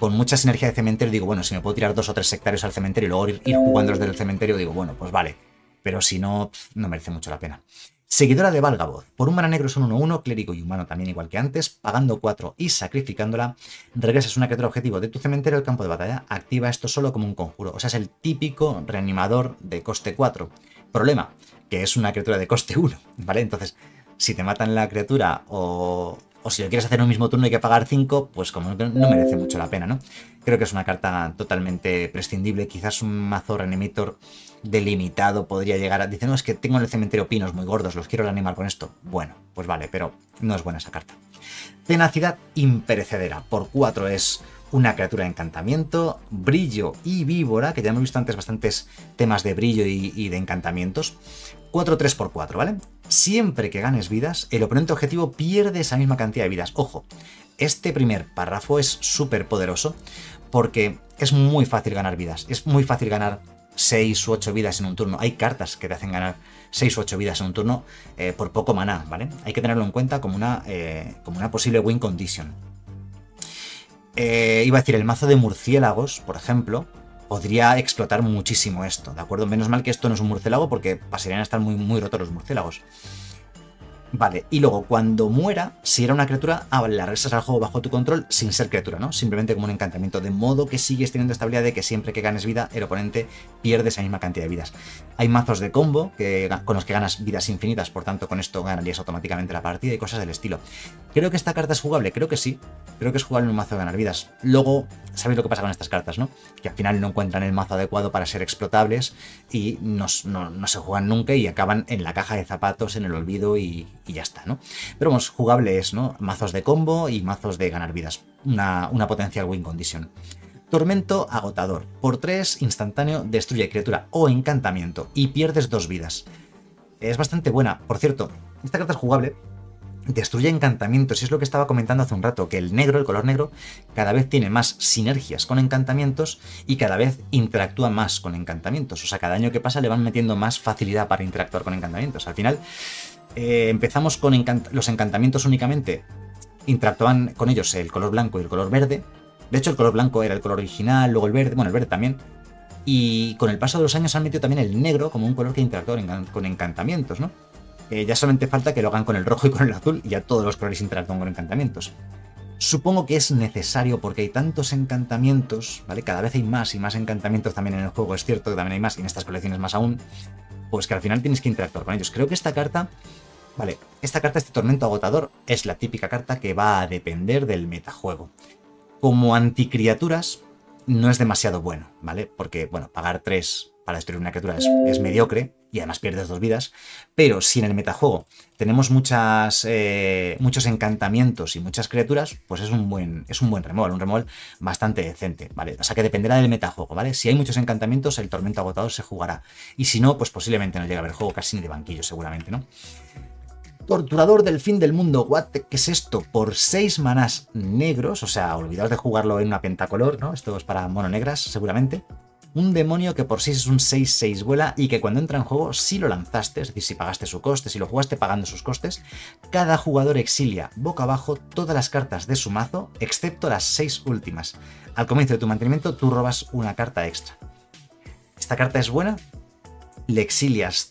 con mucha sinergia de cementerio, digo, bueno, si me puedo tirar 2 o 3 sectarios al cementerio y luego ir jugando desde el cementerio, digo, bueno, pues vale. Pero si no, no merece mucho la pena. Seguidora de Valgavoth. Por un mana negro es un 1-1, clérigo y humano también igual que antes, pagando 4 y sacrificándola, regresas una criatura objetivo de tu cementerio al campo de batalla, activa esto solo como un conjuro. O sea, es el típico reanimador de coste 4. Problema, que es una criatura de coste 1, ¿vale? Entonces, si te matan la criatura o si lo quieres hacer en un mismo turno y hay que pagar 5, pues como no merece mucho la pena, ¿no? Creo que es una carta totalmente prescindible. Quizás un mazo reanimator delimitado podría llegar a... Dice, no, es que tengo en el cementerio pinos muy gordos, los quiero reanimar con esto. Bueno, pues vale, pero no es buena esa carta. Tenacidad Imperecedera. Por 4 es una criatura de encantamiento, brillo y víbora, que ya hemos visto antes bastantes temas de brillo y de encantamientos. 4-3x4, ¿vale? Siempre que ganes vidas, el oponente objetivo pierde esa misma cantidad de vidas. Ojo, este primer párrafo es súper poderoso porque es muy fácil ganar vidas. Es muy fácil ganar 6 u 8 vidas en un turno. Hay cartas que te hacen ganar 6 u 8 vidas en un turno por poco maná, ¿vale? Hay que tenerlo en cuenta como una posible win condition. Iba a decir, el mazo de murciélagos, por ejemplo, podría explotar muchísimo esto, ¿de acuerdo? Menos mal que esto no es un murciélago porque pasarían a estar muy rotos los murciélagos. Vale, y luego cuando muera, si era una criatura, la regresas al juego bajo tu control sin ser criatura, ¿no? Simplemente como un encantamiento, de modo que sigues teniendo esta habilidad de que siempre que ganes vida, el oponente pierde esa misma cantidad de vidas. Hay mazos de combo con los que ganas vidas infinitas, por tanto con esto ganarías automáticamente la partida y cosas del estilo. Creo que esta carta es jugable, creo que sí, creo que es jugable en un mazo de ganar vidas. Luego, sabéis lo que pasa con estas cartas, ¿no? Que al final no encuentran el mazo adecuado para ser explotables y no se juegan nunca y acaban en la caja de zapatos, en el olvido y ya está, ¿no? Pero vamos, jugable es, ¿no? Mazos de combo y mazos de ganar vidas. Una potencial win condition. Tormento Agotador. Por 3, instantáneo, destruye criatura o encantamiento y pierdes 2 vidas. Es bastante buena. Por cierto, esta carta es jugable. Destruye encantamientos, y es lo que estaba comentando hace un rato, que el negro, el color negro, cada vez tiene más sinergias con encantamientos y cada vez interactúa más con encantamientos. O sea, cada año que pasa le van metiendo más facilidad para interactuar con encantamientos. Al final, empezamos con los encantamientos únicamente, interactuaban con ellos el color blanco y el color verde. De hecho, el color blanco era el color original, luego el verde, bueno, el verde también. Y con el paso de los años han metido también el negro como un color que interactúa con encantamientos, ¿no? Ya solamente falta que lo hagan con el rojo y con el azul y ya todos los colores interactúan con encantamientos. Supongo que es necesario porque hay tantos encantamientos, ¿vale? Cada vez hay más y más encantamientos también en el juego, es cierto que también hay más, y en estas colecciones más aún, pues que al final tienes que interactuar con ellos. Creo que esta carta, vale, este Tormento Agotador, es la típica carta que va a depender del metajuego. Como anticriaturas no es demasiado bueno, ¿vale? Porque, bueno, pagar 3... para destruir una criatura es mediocre y además pierdes 2 vidas, pero si en el metajuego tenemos muchos encantamientos y muchas criaturas, pues es un buen removal, un removal bastante decente, ¿vale? O sea que dependerá del metajuego, ¿vale? Si hay muchos encantamientos, el Tormento Agotador se jugará, y si no, pues posiblemente no llegue a ver juego casi ni de banquillo, seguramente, ¿no? Torturador del Fin del Mundo, what, ¿qué es esto? Por 6 manás negros, o sea, olvidaos de jugarlo en una pentacolor, ¿no? Esto es para mono negras, seguramente. Un demonio que por 6 es un 6-6 vuela y que cuando entra en juego, si lo lanzaste, es decir, si pagaste su coste, si lo jugaste pagando sus costes, cada jugador exilia boca abajo todas las cartas de su mazo, excepto las 6 últimas. Al comienzo de tu mantenimiento, tú robas una carta extra. Esta carta es buena, le exilias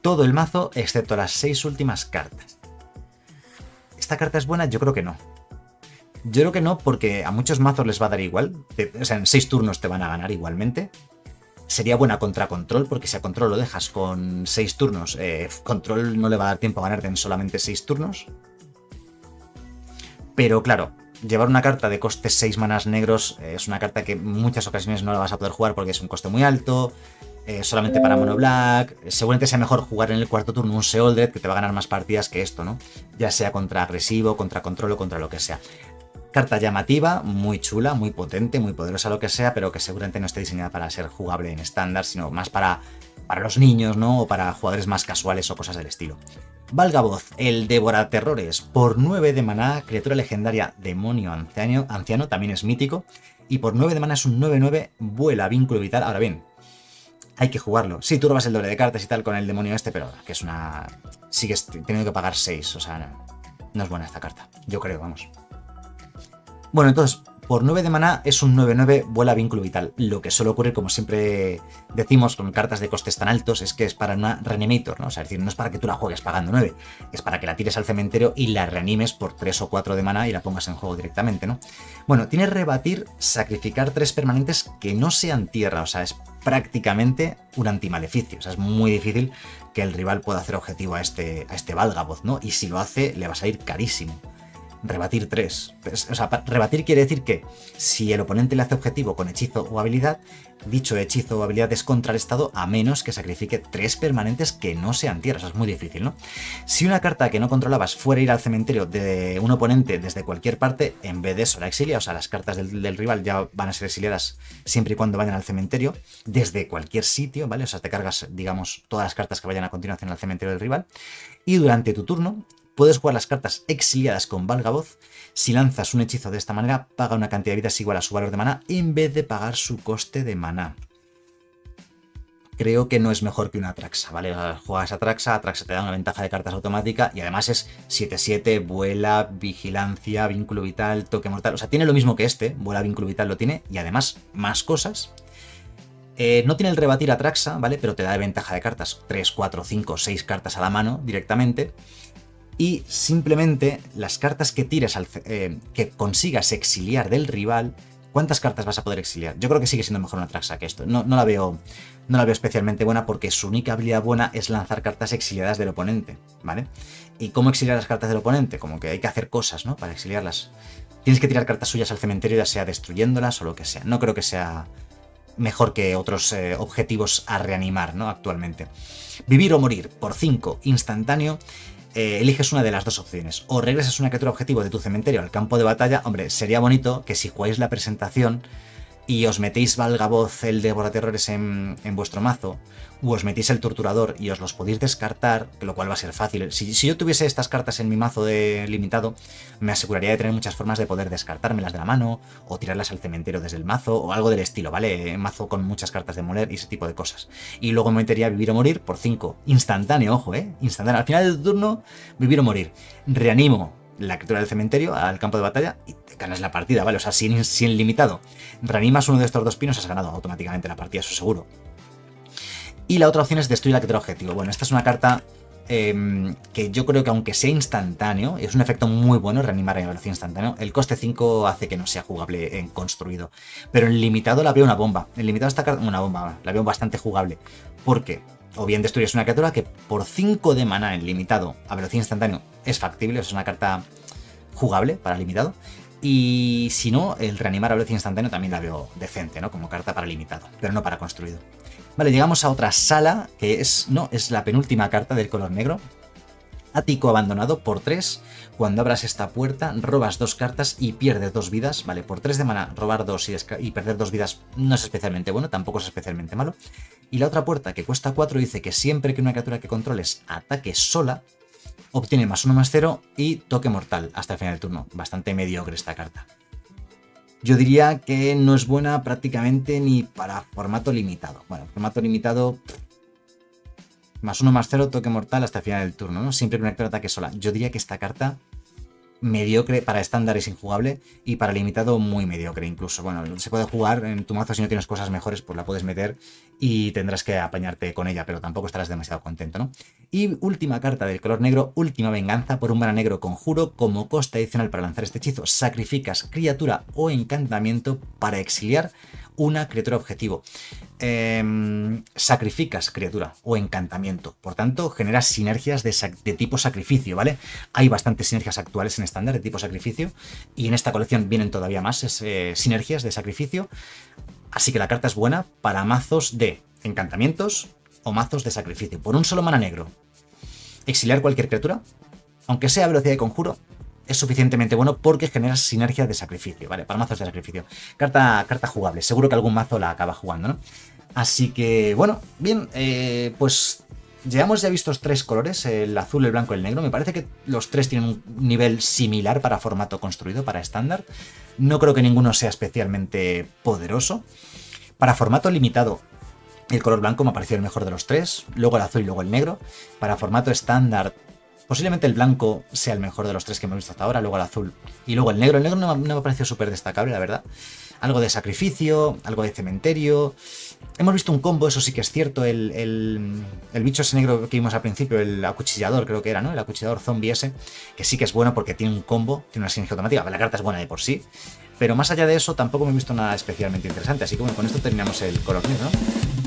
todo el mazo, excepto las 6 últimas cartas. ¿Esta carta es buena? Yo creo que no. Yo creo que no, porque a muchos mazos les va a dar igual. O sea, en 6 turnos te van a ganar igualmente. Sería buena contra control, porque si a control lo dejas con 6 turnos, control no le va a dar tiempo a ganarte en solamente 6 turnos. Pero claro, llevar una carta de coste 6 manás negros es una carta que en muchas ocasiones no la vas a poder jugar porque es un coste muy alto, solamente para Monoblack. Seguramente sea mejor jugar en el cuarto turno un Seoldred, que te va a ganar más partidas que esto, ¿no? Ya sea contra agresivo, contra control o contra lo que sea. Carta llamativa, muy chula, muy potente, muy poderosa, lo que sea, pero que seguramente no esté diseñada para ser jugable en estándar, sino más para los niños, ¿no? O para jugadores más casuales o cosas del estilo. Valgavoth, el Devorador de Terrores, por 9 de maná, criatura legendaria, demonio anciano, también es mítico, y por 9 de maná es un 9-9, vuela, vínculo vital. Ahora bien, hay que jugarlo. Sí, tú robas el doble de cartas y tal con el demonio este, pero que es una... sigues teniendo que pagar 6, o sea, no es buena esta carta, yo creo, vamos. Bueno, entonces, por 9 de maná es un 9-9 vuela vínculo vital. Lo que suele ocurrir, como siempre decimos con cartas de costes tan altos, es que es para una reanimator, ¿no? O sea, es decir, no es para que tú la juegues pagando 9, es para que la tires al cementerio y la reanimes por 3 o 4 de maná y la pongas en juego directamente, ¿no? Bueno, tiene rebatir, sacrificar 3 permanentes que no sean tierra, o sea, es prácticamente un antimaleficio. O sea, es muy difícil que el rival pueda hacer objetivo a este Valgavoth, ¿no? Y si lo hace, le va a salir carísimo. Rebatir 3. O sea, rebatir quiere decir que si el oponente le hace objetivo con hechizo o habilidad, dicho hechizo o habilidad es contrarrestado a menos que sacrifique 3 permanentes que no sean tierras. O sea, es muy difícil, ¿no? Si una carta que no controlabas fuera a ir al cementerio de un oponente desde cualquier parte, en vez de eso la exilia. O sea, las cartas del rival ya van a ser exiliadas siempre y cuando vayan al cementerio, desde cualquier sitio, ¿vale? O sea, te cargas, digamos, todas las cartas que vayan a continuación al cementerio del rival. Y durante tu turno puedes jugar las cartas exiliadas con Valgavoth. Si lanzas un hechizo de esta manera, paga una cantidad de vidas igual a su valor de maná en vez de pagar su coste de maná. Creo que no es mejor que una Atraxa, ¿vale? Juegas Atraxa te da una ventaja de cartas automática y además es 7-7, vuela, vigilancia, vínculo vital, toque mortal. O sea, tiene lo mismo que este, vuela, vínculo vital lo tiene y además más cosas. No tiene el rebatir Atraxa, ¿vale? Pero te da de ventaja de cartas 3, 4, 5, 6 cartas a la mano directamente. Y simplemente las cartas que tiras, que consigas exiliar del rival, ¿cuántas cartas vas a poder exiliar? Yo creo que sigue siendo mejor una Atraxa que esto. No la veo especialmente buena porque su única habilidad buena es lanzar cartas exiliadas del oponente, ¿vale? ¿Y cómo exiliar las cartas del oponente? Como que hay que hacer cosas, ¿no? Para exiliarlas. Tienes que tirar cartas suyas al cementerio, ya sea destruyéndolas o lo que sea. No creo que sea mejor que otros objetivos a reanimar, ¿no? Actualmente. Vivir o morir por 5, instantáneo. Eliges una de las dos opciones, o regresas una criatura objetivo de tu cementerio al campo de batalla. Hombre, sería bonito que si jugáis la presentación y os metéis Valgavoth, el Devoraterrores en vuestro mazo, o os metéis el Torturador y os los podéis descartar, lo cual va a ser fácil. Si yo tuviese estas cartas en mi mazo de limitado, me aseguraría de tener muchas formas de poder descartármelas de la mano, o tirarlas al cementerio desde el mazo, o algo del estilo, ¿vale? Mazo con muchas cartas de moler y ese tipo de cosas. Y luego me metería Vivir o Morir por 5. Instantáneo, ojo, ¿eh? Instantáneo. Al final de tu turno, Vivir o Morir. Reanimo la criatura del cementerio al campo de batalla y te ganas la partida, ¿vale? O sea, sin limitado. Reanimas uno de estos dos pinos, has ganado automáticamente la partida, eso seguro. Y la otra opción es destruir la criatura objetivo. Bueno, esta es una carta que yo creo que aunque sea instantáneo, es un efecto muy bueno reanimar a velocidad instantánea. El coste 5 hace que no sea jugable en construido. Pero en limitado la veo una bomba. En limitado esta carta, una bomba, la veo bastante jugable. ¿Por qué? O bien destruyes una criatura que por 5 de maná en limitado a velocidad instantánea es factible, es una carta jugable para limitado. Y si no, el reanimar a velocidad instantánea también la veo decente, ¿no? Como carta para limitado, pero no para construido. Vale, llegamos a otra sala, que es la penúltima carta del color negro. Ático abandonado por 3. Cuando abras esta puerta, robas 2 cartas y pierdes 2 vidas. Vale, por 3 de maná, robar 2 y perder 2 vidas no es especialmente bueno, tampoco es especialmente malo. Y la otra puerta, que cuesta 4, dice que siempre que una criatura que controles ataque sola, obtiene +1/+0 y toque mortal hasta el final del turno. Bastante mediocre esta carta. Yo diría que no es buena prácticamente ni para formato limitado. Bueno, formato limitado, +1/+0, toque mortal hasta el final del turno, ¿no? Siempre que una criatura ataque sola. Yo diría que esta carta, mediocre, para estándar es injugable, y para limitado muy mediocre incluso. Bueno, se puede jugar en tu mazo, si no tienes cosas mejores, pues la puedes meter y tendrás que apañarte con ella, pero tampoco estarás demasiado contento, ¿no? Y última carta del color negro, última venganza por un mana negro conjuro. Como coste adicional para lanzar este hechizo, sacrificas criatura o encantamiento para exiliar una criatura objetivo. Sacrificas criatura o encantamiento. Por tanto, generas sinergias de tipo sacrificio, ¿vale? Hay bastantes sinergias actuales en estándar de tipo sacrificio. Y en esta colección vienen todavía más sinergias de sacrificio. Así que la carta es buena para mazos de encantamientos o mazos de sacrificio. Por un solo mana negro, exiliar cualquier criatura, aunque sea a velocidad de conjuro, es suficientemente bueno porque genera sinergias de sacrificio, ¿vale? Para mazos de sacrificio. Carta jugable. Seguro que algún mazo la acaba jugando, ¿no? Así que, bueno, bien, pues llegamos ya a estos 3 colores, el azul, el blanco y el negro. Me parece que los 3 tienen un nivel similar para formato construido, para estándar. No creo que ninguno sea especialmente poderoso. Para formato limitado, el color blanco me ha parecido el mejor de los 3, luego el azul y luego el negro. Para formato estándar, posiblemente el blanco sea el mejor de los 3 que hemos visto hasta ahora, luego el azul y luego el negro. El negro no me ha parecido súper destacable, la verdad. Algo de sacrificio, algo de cementerio. Hemos visto un combo, eso sí que es cierto. El bicho ese negro que vimos al principio, el acuchillador creo que era, ¿no? El acuchillador zombie ese, que sí que es bueno porque tiene un combo, tiene una sinergia automática. La carta es buena de por sí. Pero más allá de eso, tampoco me he visto nada especialmente interesante. Así que bueno, con esto terminamos el color negro, ¿no?